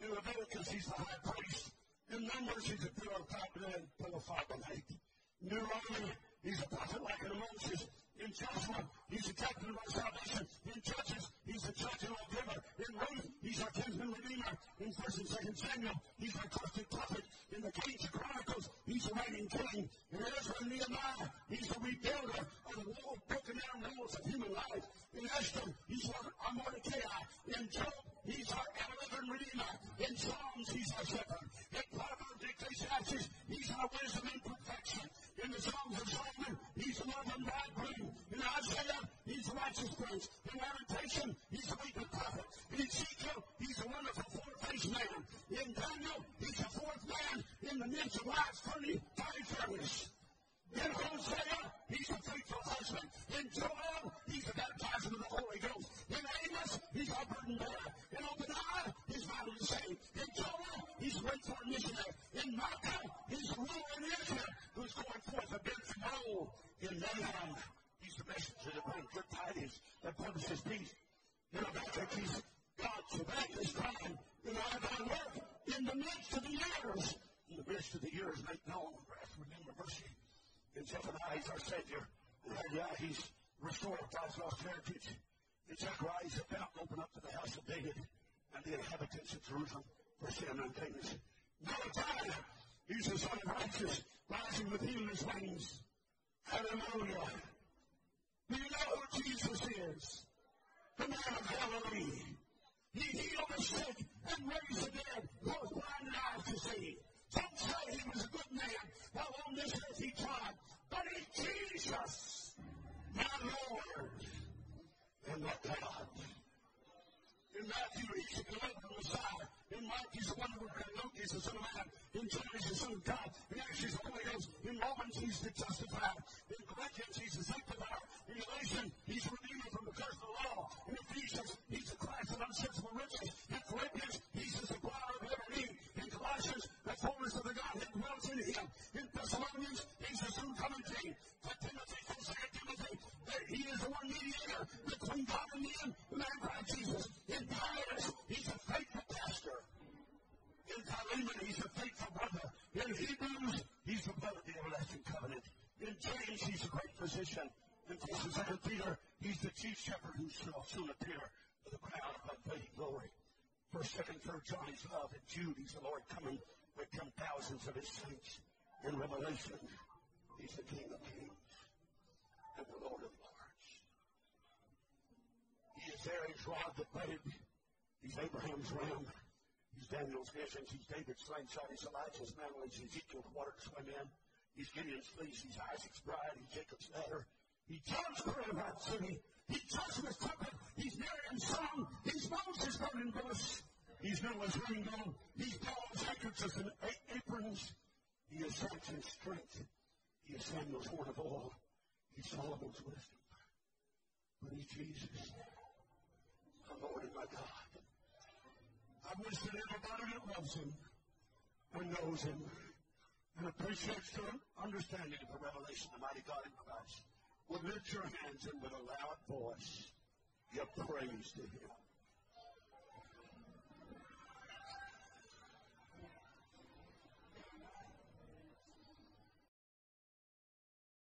In Leviticus, He's the High Priest. In Numbers, He's a pillar of cloud by day, pillar of fire by night. In Deuteronomy, He's a prophet like Moses. In Joshua, he's the captain of our salvation. In Judges, he's the judge and all giver. In Ruth, he's our kinsman redeemer. In 1st and 2nd Samuel, he's our trusted prophet. In the Kings and Chronicles, he's the reigning king. In Ezra and Nehemiah, he's the rebuilder of the wall, broken down walls of human life. In Esther, he's our Mordecai. In Job, he's our ever-living redeemer. In Psalms, he's our shepherd. In Proverbs, Ecclesiastes, he's our wisdom and perfection. In the Psalms of Solomon, he's the love and bridegroom. In Isaiah, he's the righteous prince. In Lamentation, he's the weeping prophet. In Ezekiel, he's the wonderful four-faced man. In Daniel, he's the fourth man in the midst of life's fiery furnace. In Hosea, he's the faithful husband. In Joel, he's the baptizer of the Holy Ghost. In Amos, he's our burden bearer. In Obadiah, he's vitally saved. In Joel, he's the great foreign missionary. In Malachi, he's the ruler in Israel who's going forth a bit from old. In Nahum, he's the messenger that brings good tidings that promises peace. In Habakkuk, he's God's evangelist crying, rely on thy work in the midst of the years. In the midst of the years, make known wrath, remember mercy. In Zephaniah, he's our Savior. In Isaiah, he's restored God's lost heritage. In Zechariah, he's a fountain open up to the house of David and the inhabitants of Jerusalem for sin and uncleanness. Malachi, he's the Son of Righteous, rising with healer's wings. Hallelujah. Do you know who Jesus is? The man of Galilee. He healed the sick and raised the dead, both blind and eyes to see. Some say he was a good man, while on this earth he tried. But it's Jesus, my Lord, and my God. In Matthew, he's the beloved Messiah. In Mark, he's the one who read. Luke, he's the Son of Man. In John, he's the Son of God. In Acts, he's the Holy Ghost. In Romans, he's the justifier. In Corinthians, he's the sanctifier. In Galatians, he's the redeemer from the curse of the law. In Ephesians, he's the Christ of unsearchable riches. In Philippians, he's the supplier of every need. In Colossians, the fullness of the Godhead dwells in him. In Thessalonians, he's the soon coming king. For Timothy, for 2 Timothy, he is the one mediator between God and man, the man Christ Jesus. In Titus, he's a faithful pastor. In Philemon, he's a faithful brother. In Hebrews, he's the blood of the everlasting covenant. In James, he's a great physician. In 1st and 2nd Peter, he's the chief shepherd who shall soon appear with the crown of unfading glory. 1st, 2nd, 3rd John, he's love. In Jude, he's the Lord coming with 10,000s of his saints. In Revelation, he's the King of kings and the Lord of lords. He is Aaron's rod that budded. He's Abraham's ram. He's Daniel's visions. He's David's slingshot. He's Elijah's mantle. He's Ezekiel's water to swim in. He's Gideon's fleece. He's Isaac's bride. He's Jacob's ladder. He judged the ramrod city. He judged with trumpet. He's Miriam's song. He's Moses' burning bush. He's Noah's rainbow. He's Paul's handkerchiefs and aprons. He is Samson's strength. He is Samuel's horn of oil. He's Solomon's wisdom. But he's Jesus, my Lord and my God. I wish that everybody that loves him and knows him and appreciates the understanding of the revelation the mighty God in Christ would lift your hands and with a loud voice give praise to him.